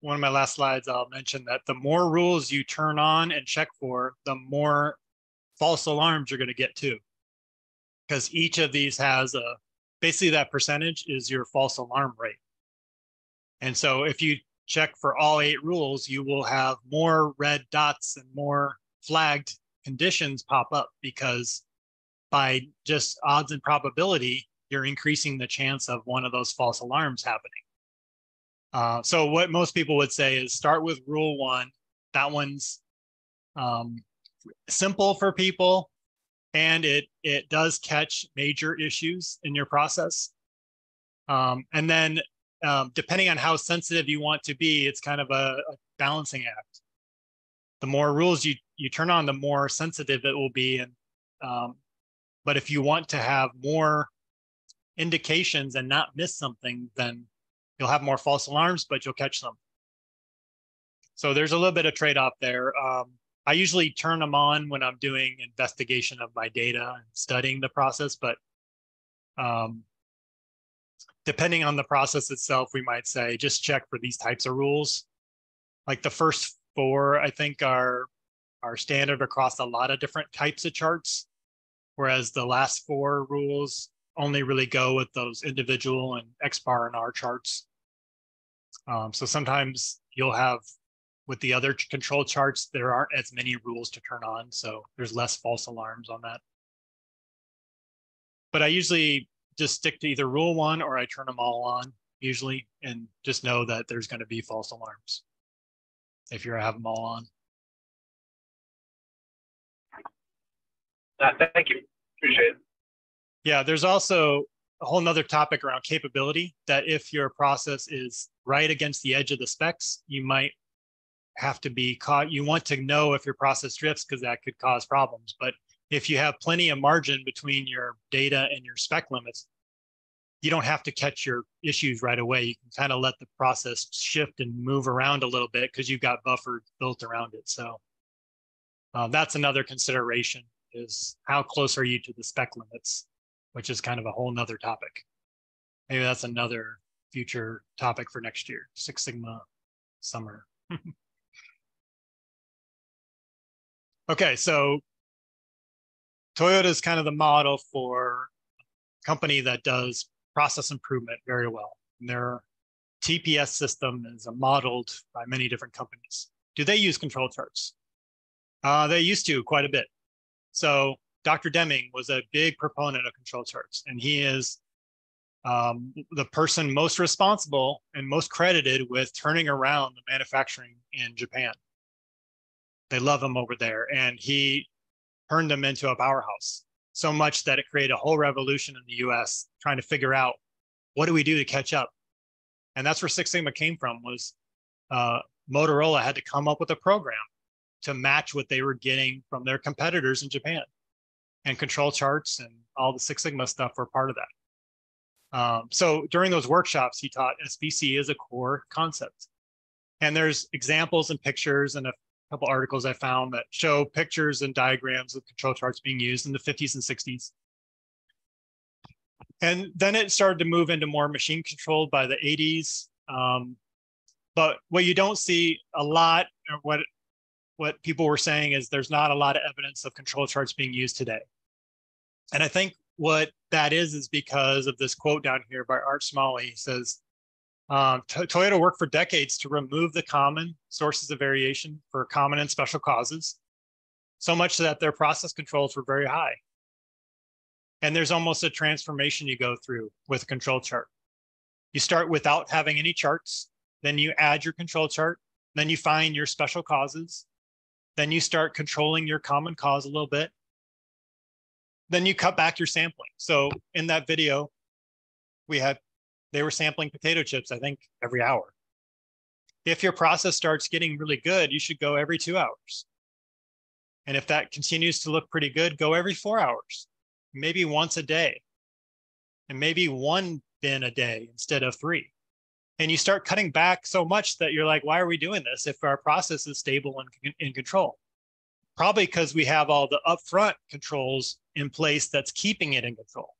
one of my last slides, I'll mention that the more rules you turn on and check for, the more false alarms you're going to get too, because each of these has a, basically that percentage is your false alarm rate. And so if you check for all eight rules, you will have more red dots and more flagged conditions pop up, because by just odds and probability, you're increasing the chance of one of those false alarms happening. Uh, so what most people would say is start with rule one. That one's um, simple for people, and it, it does catch major issues in your process. Um, and then Um, depending on how sensitive you want to be, it's kind of a, a balancing act. The more rules you, you turn on, the more sensitive it will be. And um, but if you want to have more indications and not miss something, then you'll have more false alarms, but you'll catch them. So there's a little bit of trade-off there. Um, I usually turn them on when I'm doing investigation of my data and studying the process, but um, depending on the process itself, we might say, just check for these types of rules. Like the first four, I think, are, are standard across a lot of different types of charts, whereas the last four rules only really go with those individual and X-bar and R charts. Um, so sometimes you'll have, with the other control charts, there aren't as many rules to turn on, so there's less false alarms on that. But I usually just stick to either rule one, or I turn them all on usually, and just know that there's going to be false alarms if you have them all on. Uh, thank you. Appreciate it. Yeah, there's also a whole nother topic around capability, that if your process is right against the edge of the specs, you might have to be caught. You want to know if your process drifts, because that could cause problems. But if you have plenty of margin between your data and your spec limits, you don't have to catch your issues right away. You can kind of let the process shift and move around a little bit because you've got buffer built around it. So uh, that's another consideration, is how close are you to the spec limits, which is kind of a whole nother topic. Maybe that's another future topic for next year, Six Sigma summer. Okay, so Toyota is kind of the model for a company that does process improvement very well. And their T P S system is modeled by many different companies. Do they use control charts? Uh, they used to quite a bit. So Doctor Deming was a big proponent of control charts, and he is um, the person most responsible and most credited with turning around the manufacturing in Japan. They love him over there, and he turned them into a powerhouse, so much that it created a whole revolution in the U S trying to figure out, what do we do to catch up? And that's where Six Sigma came from, was uh, Motorola had to come up with a program to match what they were getting from their competitors in Japan. And control charts and all the Six Sigma stuff were part of that. Um, so during those workshops, he taught S P C is a core concept. And there's examples and pictures and a couple articles I found that show pictures and diagrams of control charts being used in the fifties and sixties. And then it started to move into more machine control by the eighties. Um, but what you don't see a lot, or what what people were saying, is there's not a lot of evidence of control charts being used today. And I think what that is, is because of this quote down here by Art Smalley. He says, Um, Toyota worked for decades to remove the common sources of variation for common and special causes, so much that their process controls were very high. And there's almost a transformation you go through with a control chart. You start without having any charts, then you add your control chart, then you find your special causes, then you start controlling your common cause a little bit, then you cut back your sampling. So in that video, we had they were sampling potato chips, I think, every hour. If your process starts getting really good, you should go every two hours. And if that continues to look pretty good, go every four hours, maybe once a day, and maybe one bin a day instead of three. And you start cutting back so much that you're like, why are we doing this if our process is stable and in control? Probably because we have all the upfront controls in place that's keeping it in control.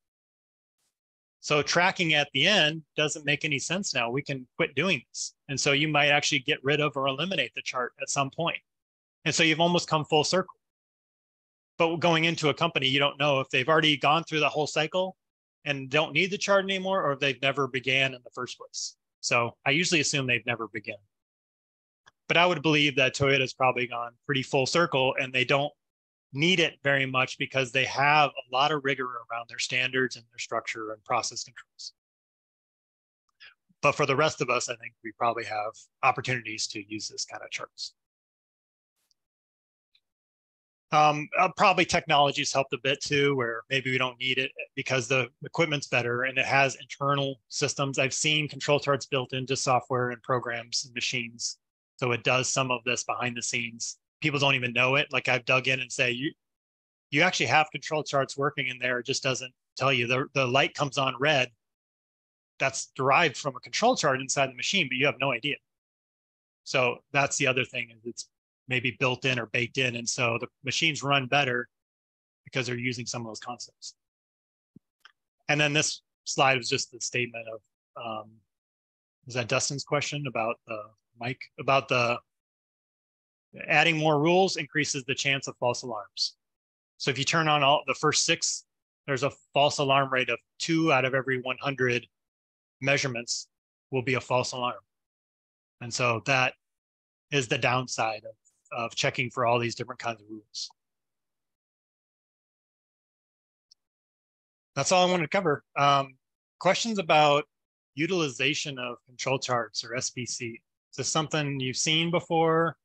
So tracking at the end doesn't make any sense now. We can quit doing this. And so you might actually get rid of or eliminate the chart at some point. And so you've almost come full circle. But going into a company, you don't know if they've already gone through the whole cycle and don't need the chart anymore, or if they've never began in the first place. So I usually assume they've never began. But I would believe that Toyota's probably gone pretty full circle, and they don't need it very much because they have a lot of rigor around their standards and their structure and process controls. But for the rest of us, I think we probably have opportunities to use this kind of charts. Um, uh, probably technology's helped a bit too, where maybe we don't need it because the equipment's better and it has internal systems. I've seen control charts built into software and programs and machines. So it does some of this behind the scenes. People don't even know it. Like, I've dug in and say, you you actually have control charts working in there. It just doesn't tell you. The, the light comes on red. That's derived from a control chart inside the machine, but you have no idea. So that's the other thing, is it's maybe built in or baked in. And so the machines run better because they're using some of those concepts. And then this slide was just the statement of, um, was that Dustin's question about the mic, about the, adding more rules increases the chance of false alarms. So if you turn on all the first six, there's a false alarm rate of two out of every one hundred measurements will be a false alarm. And so that is the downside of, of checking for all these different kinds of rules. That's all I wanted to cover. Um, questions about utilization of control charts or S P C? Is this something you've seen before?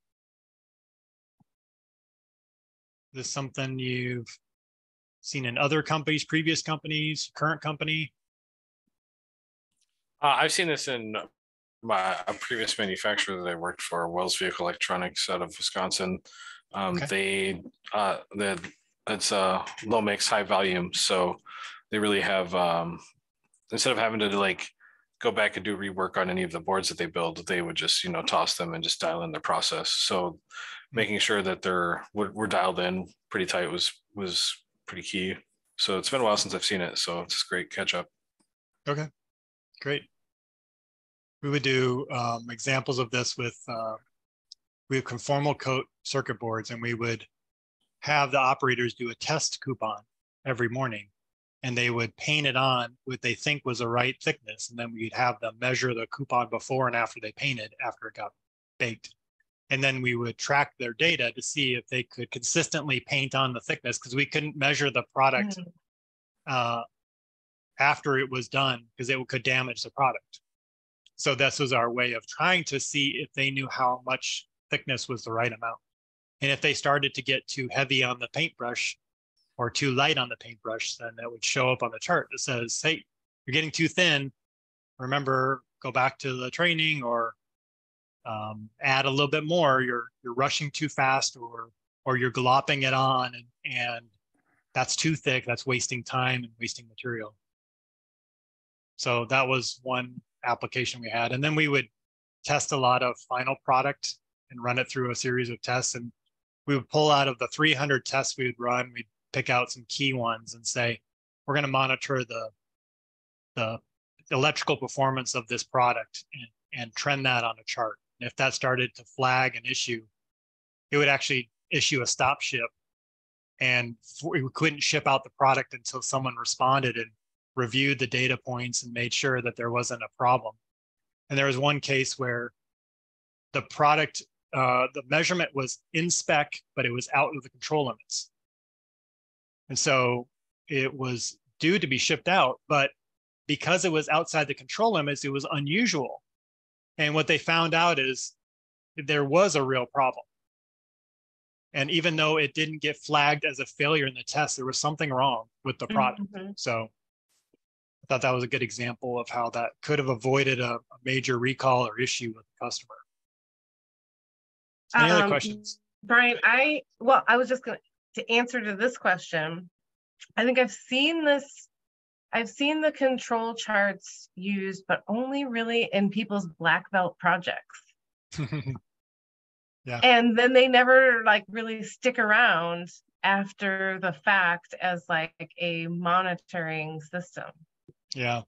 Is this something you've seen in other companies, previous companies, current company? Uh, I've seen this in my a previous manufacturer that I worked for, Wells Vehicle Electronics out of Wisconsin. Um, okay. They uh, they it's a uh, low mix, high volume, so they really have um, instead of having to like go back and do rework on any of the boards that they build, they would just, you know, toss them and just dial in their process. So making sure that they're we're dialed in pretty tight was was pretty key. So it's been a while since I've seen it, so it's a great catch up. Okay, great. We would do um, examples of this with uh, we have conformal coat circuit boards, and we would have the operators do a test coupon every morning, and they would paint it on what they think was the right thickness, and then we'd have them measure the coupon before and after they painted, after it got baked. And then we would track their data to see if they could consistently paint on the thickness, because we couldn't measure the product uh, after it was done, because it could damage the product. So this was our way of trying to see if they knew how much thickness was the right amount. And if they started to get too heavy on the paintbrush or too light on the paintbrush, then that would show up on the chart that says, hey, you're getting too thin. Remember, go back to the training, or Um, add a little bit more. You're you're rushing too fast, or or you're glopping it on, and, and that's too thick. That's wasting time and wasting material. So that was one application we had, and then we would test a lot of final product and run it through a series of tests. And we would pull out of the three hundred tests we would run, we'd pick out some key ones and say, we're going to monitor the the electrical performance of this product and, and trend that on a chart. And if that started to flag an issue, it would actually issue a stop ship, and we couldn't ship out the product until someone responded and reviewed the data points and made sure that there wasn't a problem. And there was one case where the product, uh, the measurement was in spec, but it was out of the control limits. And so it was due to be shipped out, but because it was outside the control limits, it was unusual. And what they found out is there was a real problem. And even though it didn't get flagged as a failure in the test, there was something wrong with the product. Mm-hmm. So I thought that was a good example of how that could have avoided a, a major recall or issue with the customer. Any um, other questions? Brian, I, well, I was just going to answer to this question. I think I've seen this I've seen the control charts used, but only really in people's black belt projects. Yeah. And then they never like really stick around after the fact as like a monitoring system. Yeah.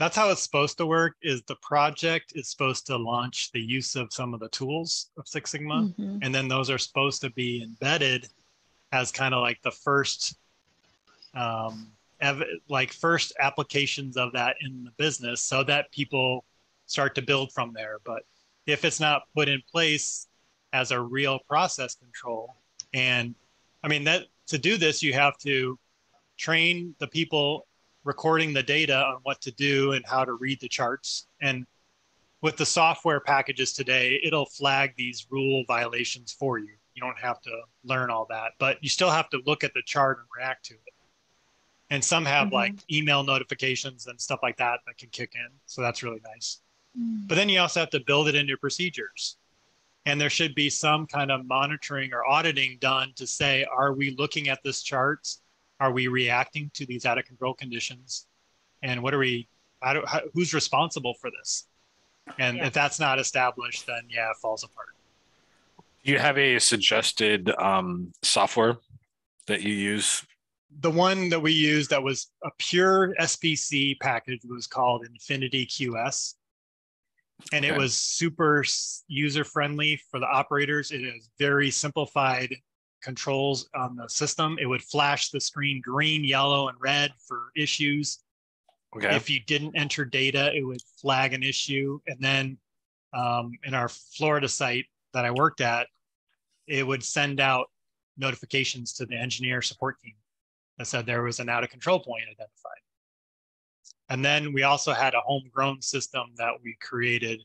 That's how it's supposed to work, is the project is supposed to launch the use of some of the tools of Six Sigma. Mm-hmm. And then those are supposed to be embedded as kind of like the first, um, like first applications of that in the business, so that people start to build from there. But if it's not put in place as a real process control, and I mean that to do this, you have to train the people recording the data on what to do and how to read the charts. And with the software packages today, it'll flag these rule violations for you. You don't have to learn all that, but you still have to look at the chart and react to it. And some have mm-hmm. like email notifications and stuff like that that can kick in. So that's really nice. Mm. But then you also have to build it into your procedures. And there should be some kind of monitoring or auditing done to say, are we looking at this chart? Are we reacting to these out of control conditions? And what are we, I don't, how, who's responsible for this? And yeah. if that's not established, then yeah, it falls apart. Do you have a suggested um, software that you use? The one that we used that was a pure S P C package was called Infinity Q S. And okay. it was super user-friendly for the operators. It is very simplified controls on the system. It would flash the screen green, yellow, and red for issues. Okay. If you didn't enter data, it would flag an issue. And then um, in our Florida site that I worked at, it would send out notifications to the engineer support team that said there was an out of control point identified. And then we also had a homegrown system that we created.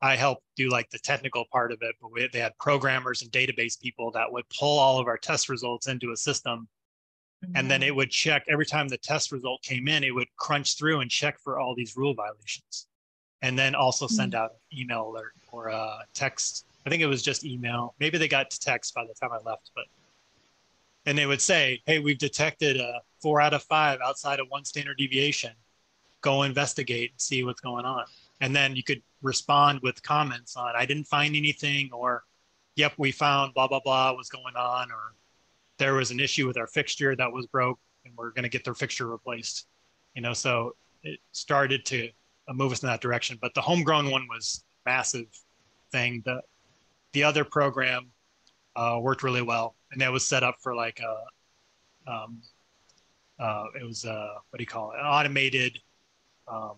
I helped do like the technical part of it, but we, they had programmers and database people that would pull all of our test results into a system Mm-hmm. And then it would check every time the test result came in, it would crunch through and check for all these rule violations. And then also send out email alert or a text. I think it was just email. Maybe they got to text by the time I left, but, and they would say, hey, we've detected a four out of five outside of one standard deviation. Go investigate and see what's going on. And then you could respond with comments on, I didn't find anything, or yep, we found blah, blah, blah was going on, or there was an issue with our fixture that was broke and we're going to get their fixture replaced. You know, so it started to move us in that direction. But the homegrown one was a massive thing. The, the other program uh, worked really well. And that was set up for like a, um, uh, it was a, what do you call it? An automated um,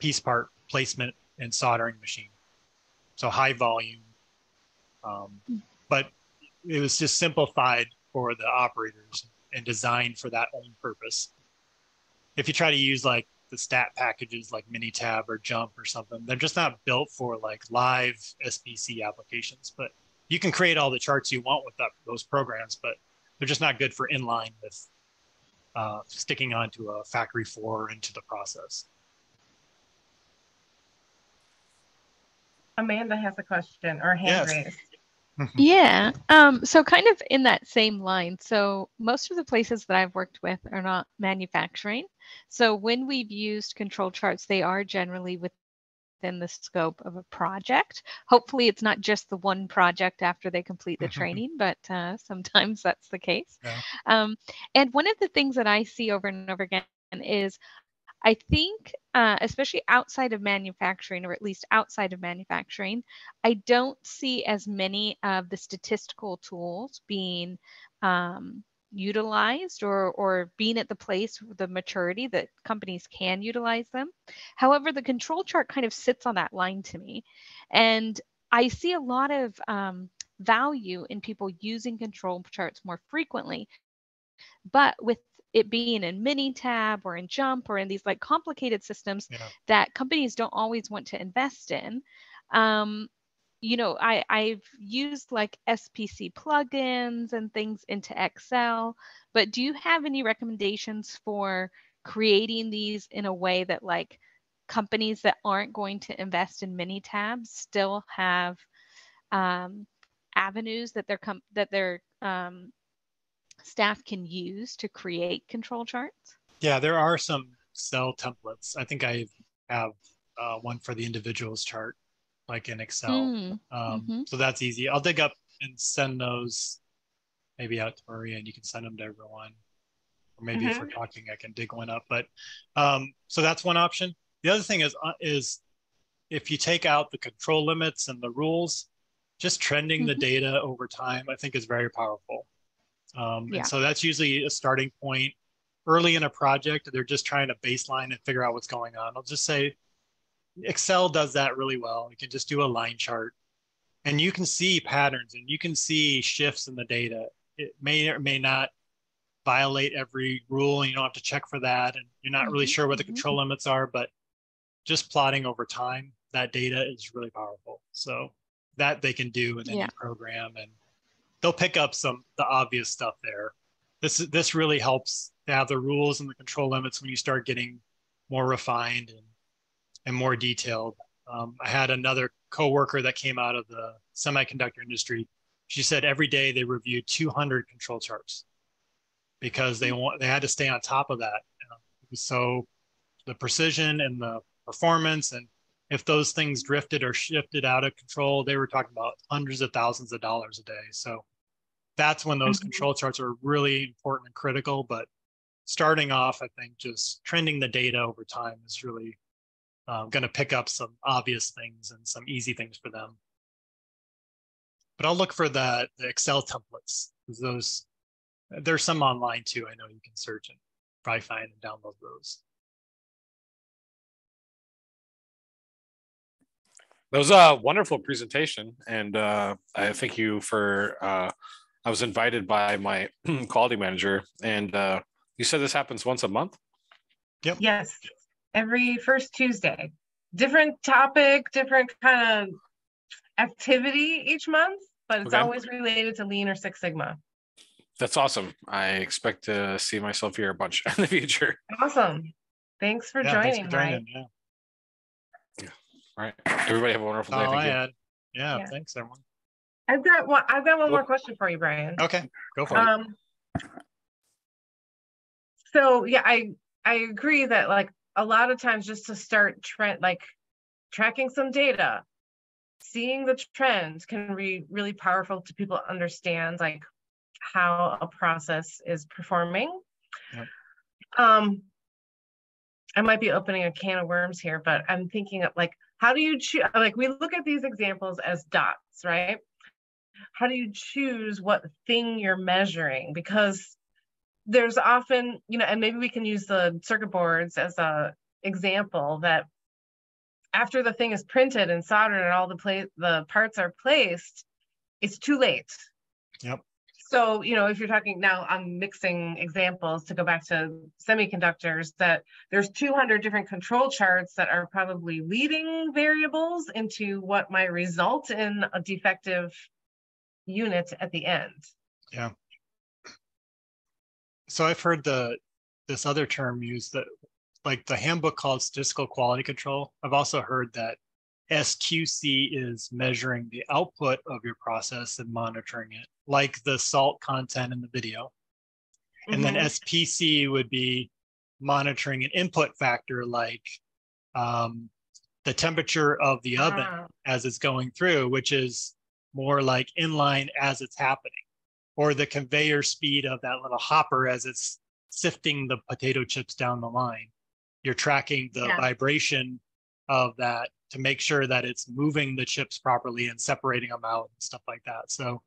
piece part placement and soldering machine. So high volume, um, but it was just simplified for the operators and designed for that own purpose. If you try to use like the stat packages like Minitab or Jump or something, they're just not built for like live S P C applications, but you can create all the charts you want with that, those programs, but they're just not good for inline with uh, sticking onto a factory floor or into the process. Amanda has a question or hand yes. raised. Yeah, um, so kind of in that same line. So most of the places that I've worked with are not manufacturing. So when we've used control charts, they are generally within the scope of a project. Hopefully it's not just the one project after they complete the training, but uh, sometimes that's the case. Yeah. Um, and one of the things that I see over and over again is I think, uh, especially outside of manufacturing, or at least outside of manufacturing, I don't see as many of the statistical tools being um, utilized or, or being at the place, the maturity that companies can utilize them. However, the control chart kind of sits on that line to me. And I see a lot of um, value in people using control charts more frequently, but with it being in Minitab or in Jump or in these like complicated systems yeah. that companies don't always want to invest in. Um, you know, I, I've used like S P C plugins and things into Excel, but do you have any recommendations for creating these in a way that like companies that aren't going to invest in Minitab still have um, avenues that their com- that their um, staff can use to create control charts? Yeah, there are some Excel templates. I think I have uh, one for the individuals chart, like in Excel. Mm. Um, mm-hmm. So that's easy. I'll dig up and send those maybe out to Maria, and you can send them to everyone. Or maybe mm-hmm. if we're talking, I can dig one up. But um, so that's one option. The other thing is uh, is if you take out the control limits and the rules, just trending mm-hmm. the data over time, I think is very powerful. Um, yeah. And so that's usually a starting point early in a project. They're just trying to baseline and figure out what's going on. I'll just say Excel does that really well. You can just do a line chart and you can see patterns and you can see shifts in the data. It may or may not violate every rule, and you don't have to check for that. And you're not mm-hmm. really sure what the control mm-hmm. limits are, but just plotting over time, that data is really powerful. So that they can do in any yeah. program, and they'll pick up some the obvious stuff there. This this really helps to have the rules and the control limits when you start getting more refined and, and more detailed. Um, I had another coworker that came out of the semiconductor industry. She said every day they reviewed two hundred control charts because they want they had to stay on top of that. So the precision and the performance, and if those things drifted or shifted out of control, they were talking about hundreds of thousands of dollars a day. So that's when those mm-hmm. control charts are really important and critical. But starting off, I think just trending the data over time is really um, going to pick up some obvious things and some easy things for them. But I'll look for the, the Excel templates, because those, there's some online too. I know you can search and probably find and download those. That was a wonderful presentation, and uh, I thank you for, uh, I was invited by my quality manager, and uh, you said this happens once a month? Yep. Yes, every first Tuesday. Different topic, different kind of activity each month, but it's okay. Always related to Lean or Six Sigma. That's awesome. I expect to see myself here a bunch in the future. Awesome. Thanks for yeah, joining. Thanks for joining yeah. yeah. All right. Everybody have a wonderful That's day. All I had. Yeah, yeah. Thanks, everyone. I've got one. I've got one more question for you, Brion. Okay. Go for um, it. So yeah, I I agree that like a lot of times just to start trend like tracking some data, seeing the trend can be really powerful to people understand like how a process is performing. Yep. Um, I might be opening a can of worms here, but I'm thinking of like, how do you choose? Like we look at these examples as dots, right? How do you choose what thing you're measuring? Because there's often, you know, and maybe we can use the circuit boards as a example that after the thing is printed and soldered and all the pla the parts are placed, it's too late. Yep. So, you know, if you're talking now, I'm mixing examples to go back to semiconductors, that there's two hundred different control charts that are probably leading variables into what might result in a defective unit at the end. Yeah. So I've heard the this other term used that, like the handbook called Statistical Quality Control. I've also heard that S Q C is measuring the output of your process and monitoring it, like the salt content in the video. And mm-hmm. then S P C would be monitoring an input factor, like um, the temperature of the oven ah. as it's going through, which is more like inline as it's happening, or the conveyor speed of that little hopper as it's sifting the potato chips down the line. You're tracking the yeah. vibration of that to make sure that it's moving the chips properly and separating them out and stuff like that. So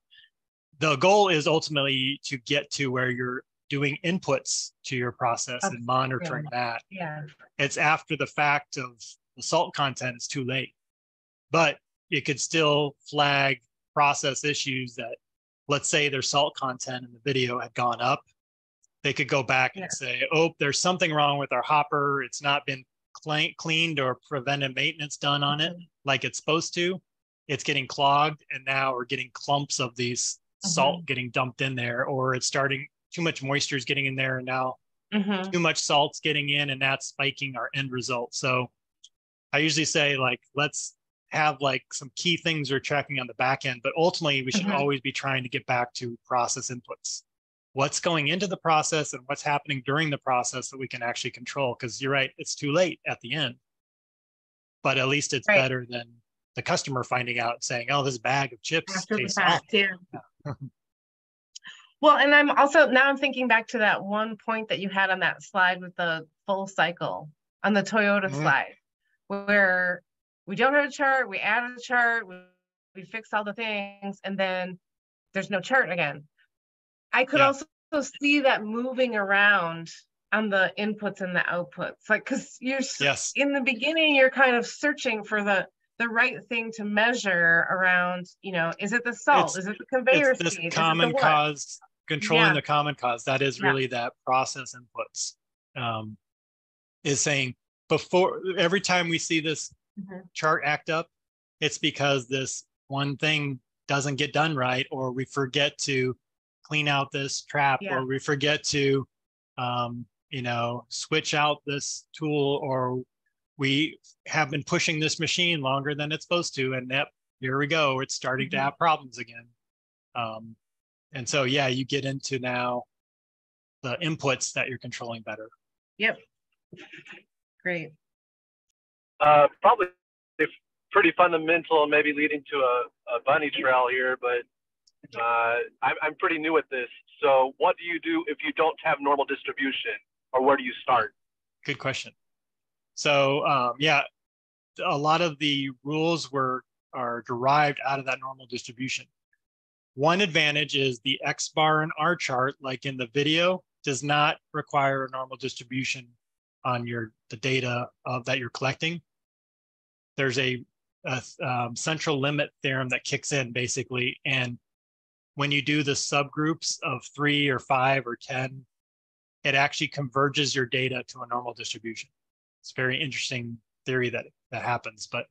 the goal is ultimately to get to where you're doing inputs to your process Absolutely. And monitoring that. Yeah. It's after the fact of the salt content, it's too late, but it could still flag process issues that, let's say their salt content in the video had gone up. They could go back yeah. and say, oh, there's something wrong with our hopper. It's not been cleaned or preventive maintenance done on it like it's supposed to. It's getting clogged, and now we're getting clumps of these mm-hmm. salt getting dumped in there, or it's starting, too much moisture is getting in there, and now mm-hmm. too much salt's getting in, and that's spiking our end result. So I usually say, like, let's have like some key things we're tracking on the back end, but ultimately we should mm-hmm. always be trying to get back to process inputs. What's going into the process and what's happening during the process that we can actually control. Because you're right, it's too late at the end, but at least it's right. better than the customer finding out and saying, oh, this bag of chips After tastes off. Yeah. Well, and I'm also, now I'm thinking back to that one point that you had on that slide with the full cycle on the Toyota mm-hmm. slide, where we don't have a chart, we add a chart, we, we fix all the things, and then there's no chart again. I could yeah. also see that moving around on the inputs and the outputs, like, because you're yes. in the beginning, you're kind of searching for the the right thing to measure around. You know, is it the salt? It's, is it the conveyor it's this speed? Common is it the cause controlling yeah. the common cause? That is really yeah. that process inputs um, is saying before every time we see this mm-hmm. chart act up, it's because this one thing doesn't get done right, or we forget to clean out this trap, yeah. or we forget to, um, you know, switch out this tool, or we have been pushing this machine longer than it's supposed to, and yep, here we go, it's starting mm-hmm. to have problems again. Um, and so, yeah, you get into now the inputs that you're controlling better. Yep, great. Uh, probably pretty fundamental, and maybe leading to a, a bunny trail here, but Uh, I'm, I'm pretty new at this. So what do you do if you don't have normal distribution, or where do you start? Good question. So um, yeah, a lot of the rules were are derived out of that normal distribution. One advantage is the X-bar and R chart, like in the video, does not require a normal distribution on your the data of, that you're collecting. There's a, a um, central limit theorem that kicks in basically, and when you do the subgroups of three or five or ten, it actually converges your data to a normal distribution. It's a very interesting theory that, that happens, but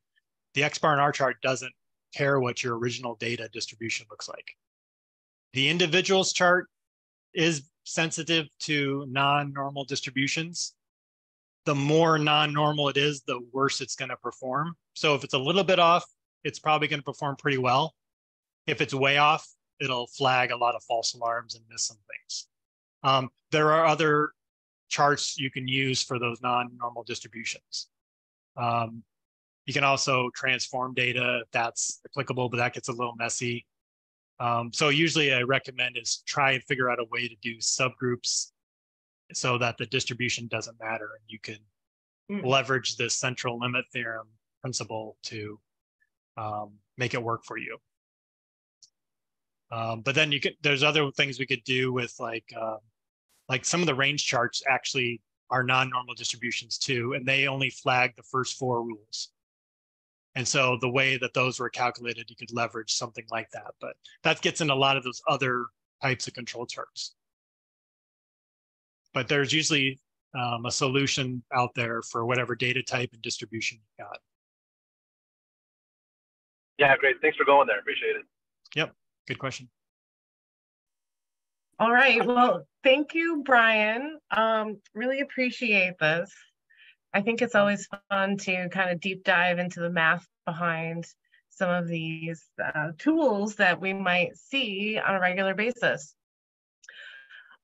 the X-bar and R chart doesn't care what your original data distribution looks like. The individuals chart is sensitive to non-normal distributions. The more non-normal it is, the worse it's going to perform. So if it's a little bit off, it's probably going to perform pretty well. If it's way off, it'll flag a lot of false alarms and miss some things. Um, there are other charts you can use for those non-normal distributions. Um, you can also transform data if that's applicable, but that gets a little messy. Um, so usually I recommend is try and figure out a way to do subgroups so that the distribution doesn't matter, and you can mm. leverage this central limit theorem principle to um, make it work for you. Um, but then you could, there's other things we could do with like, uh, like some of the range charts actually are non-normal distributions too, and they only flag the first four rules. And so the way that those were calculated, you could leverage something like that, but that gets in a lot of those other types of control charts. But there's usually um, a solution out there for whatever data type and distribution you got. Yeah, great. Thanks for going there. Appreciate it. Yep. Good question. All right. Well, thank you, Brion. Um, really appreciate this. I think it's always fun to kind of deep dive into the math behind some of these uh, tools that we might see on a regular basis.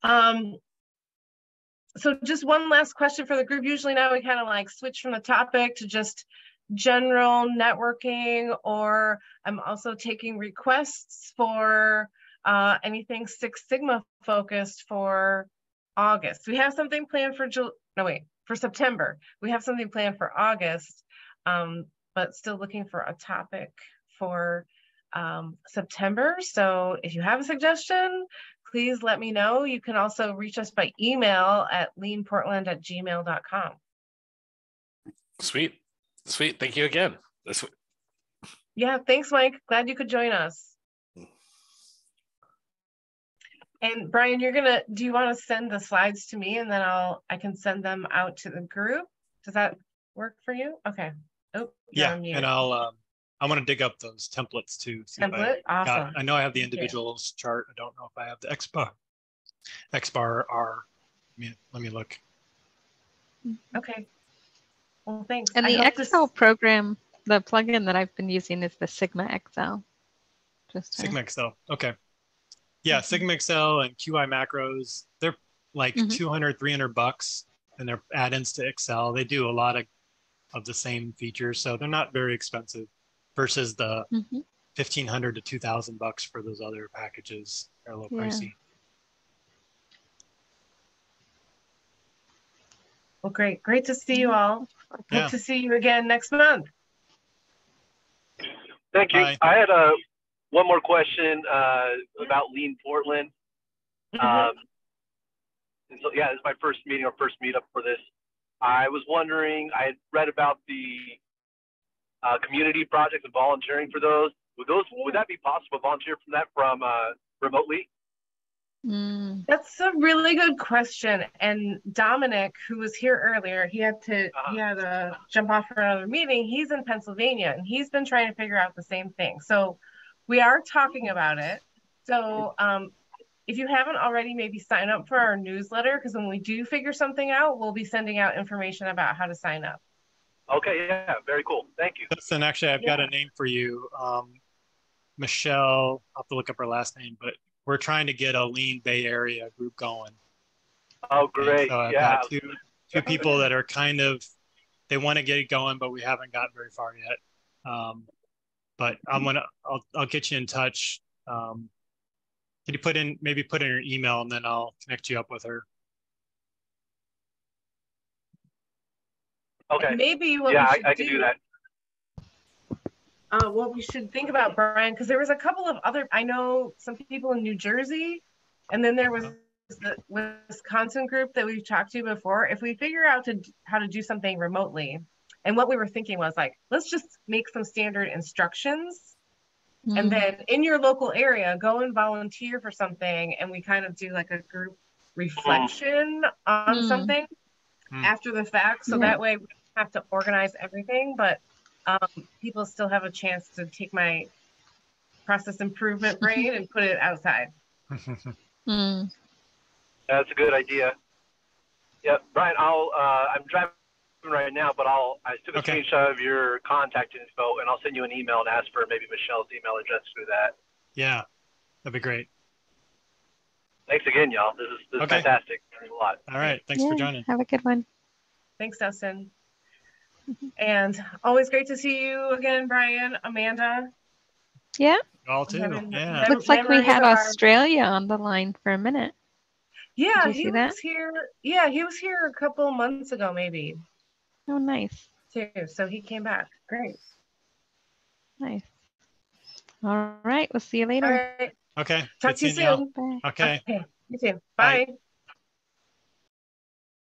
Um, So just one last question for the group. Usually now we kind of like switch from the topic to just general networking, or I'm also taking requests for uh, anything Six Sigma focused for August. We have something planned for July, no wait, for September. We have something planned for August, um, but still looking for a topic for um, September. So if you have a suggestion, please let me know. You can also reach us by email at leanportland at gmail dot com. Sweet. Sweet. Thank you again. That's yeah. Thanks, Mike. Glad you could join us. And Brion, you're going to, do you want to send the slides to me and then I'll, I can send them out to the group? Does that work for you? Okay. Oh, yeah. And I'll, um, I want to dig up those templates too. Template? I, awesome. I know I have the individuals yeah. chart. I don't know if I have the X-bar. X-bar R. I mean, let me look. Okay. Well, thanks. And I the Excel this... program, the plugin that I've been using is the SigmaXL. Just to... SigmaXL. Okay. Yeah, mm-hmm. SigmaXL and Q I macros. They're like mm-hmm. two hundred, three hundred bucks, and they're add-ins to Excel. They do a lot of, of the same features, so they're not very expensive. Versus the mm-hmm. fifteen hundred to two thousand bucks for those other packages. They're a little yeah. pricey. Well, great, great to see you all. Yeah. Hope to see you again next month. Thank you. Bye. I had a one more question uh, about Lean Portland. Mm-hmm. um, and so yeah, this is my first meeting or first meetup for this. I was wondering. I had read about the. Uh, community projects and volunteering for those. Would those would that be possible? Volunteer from that from uh, remotely? Mm. That's a really good question. And Dominic, who was here earlier, he had to uh-huh. he had to jump off for another meeting. He's in Pennsylvania, and he's been trying to figure out the same thing. So we are talking about it. So um, if you haven't already, maybe sign up for our newsletter, because when we do figure something out, we'll be sending out information about how to sign up. Okay, yeah, very cool. Thank you. Listen, actually, I've yeah. got a name for you. Um, Michelle, I'll have to look up her last name, but we're trying to get a Lean Bay Area group going. Oh, great. So I've yeah. got two, two people that are kind of, they want to get it going, but we haven't gotten very far yet. Um, but I'm gonna, I'll, I'll get you in touch. Um, can you put in, maybe put in your email and then I'll connect you up with her. Okay. Maybe what yeah, we should I, I can do, do that. Uh, what we should think about, Brion, because there was a couple of other, I know some people in New Jersey, and then there was the Wisconsin group that we've talked to before. If we figure out to, how to do something remotely, and what we were thinking was like, let's just make some standard instructions, mm-hmm. and then in your local area, go and volunteer for something, and we kind of do like a group reflection mm-hmm. on mm-hmm. something. After the fact, so yeah. that way we don't have to organize everything, but um, people still have a chance to take my process improvement brain and put it outside. Mm. That's a good idea. Yeah, Brian, I'll, uh, I'm driving right now, but I'll, I took a okay. screenshot of your contact info, and I'll send you an email and ask for maybe Michelle's email address through that. Yeah, that'd be great. Thanks again, y'all. This is, this okay. is fantastic. There's a lot. All right. Thanks yeah, for joining. Have a good one. Thanks, Dustin. And always great to see you again, Brian, Amanda. Yeah. All too. Having, yeah. Never, Looks like we had our... Australia on the line for a minute. Yeah, he was that? here. Yeah, he was here a couple months ago, maybe. Oh, nice. Too. So he came back. Great. Nice. All right. We'll see you later. All right. Okay. Talk to you soon. Bye. Okay. Okay. You too. Bye. Bye.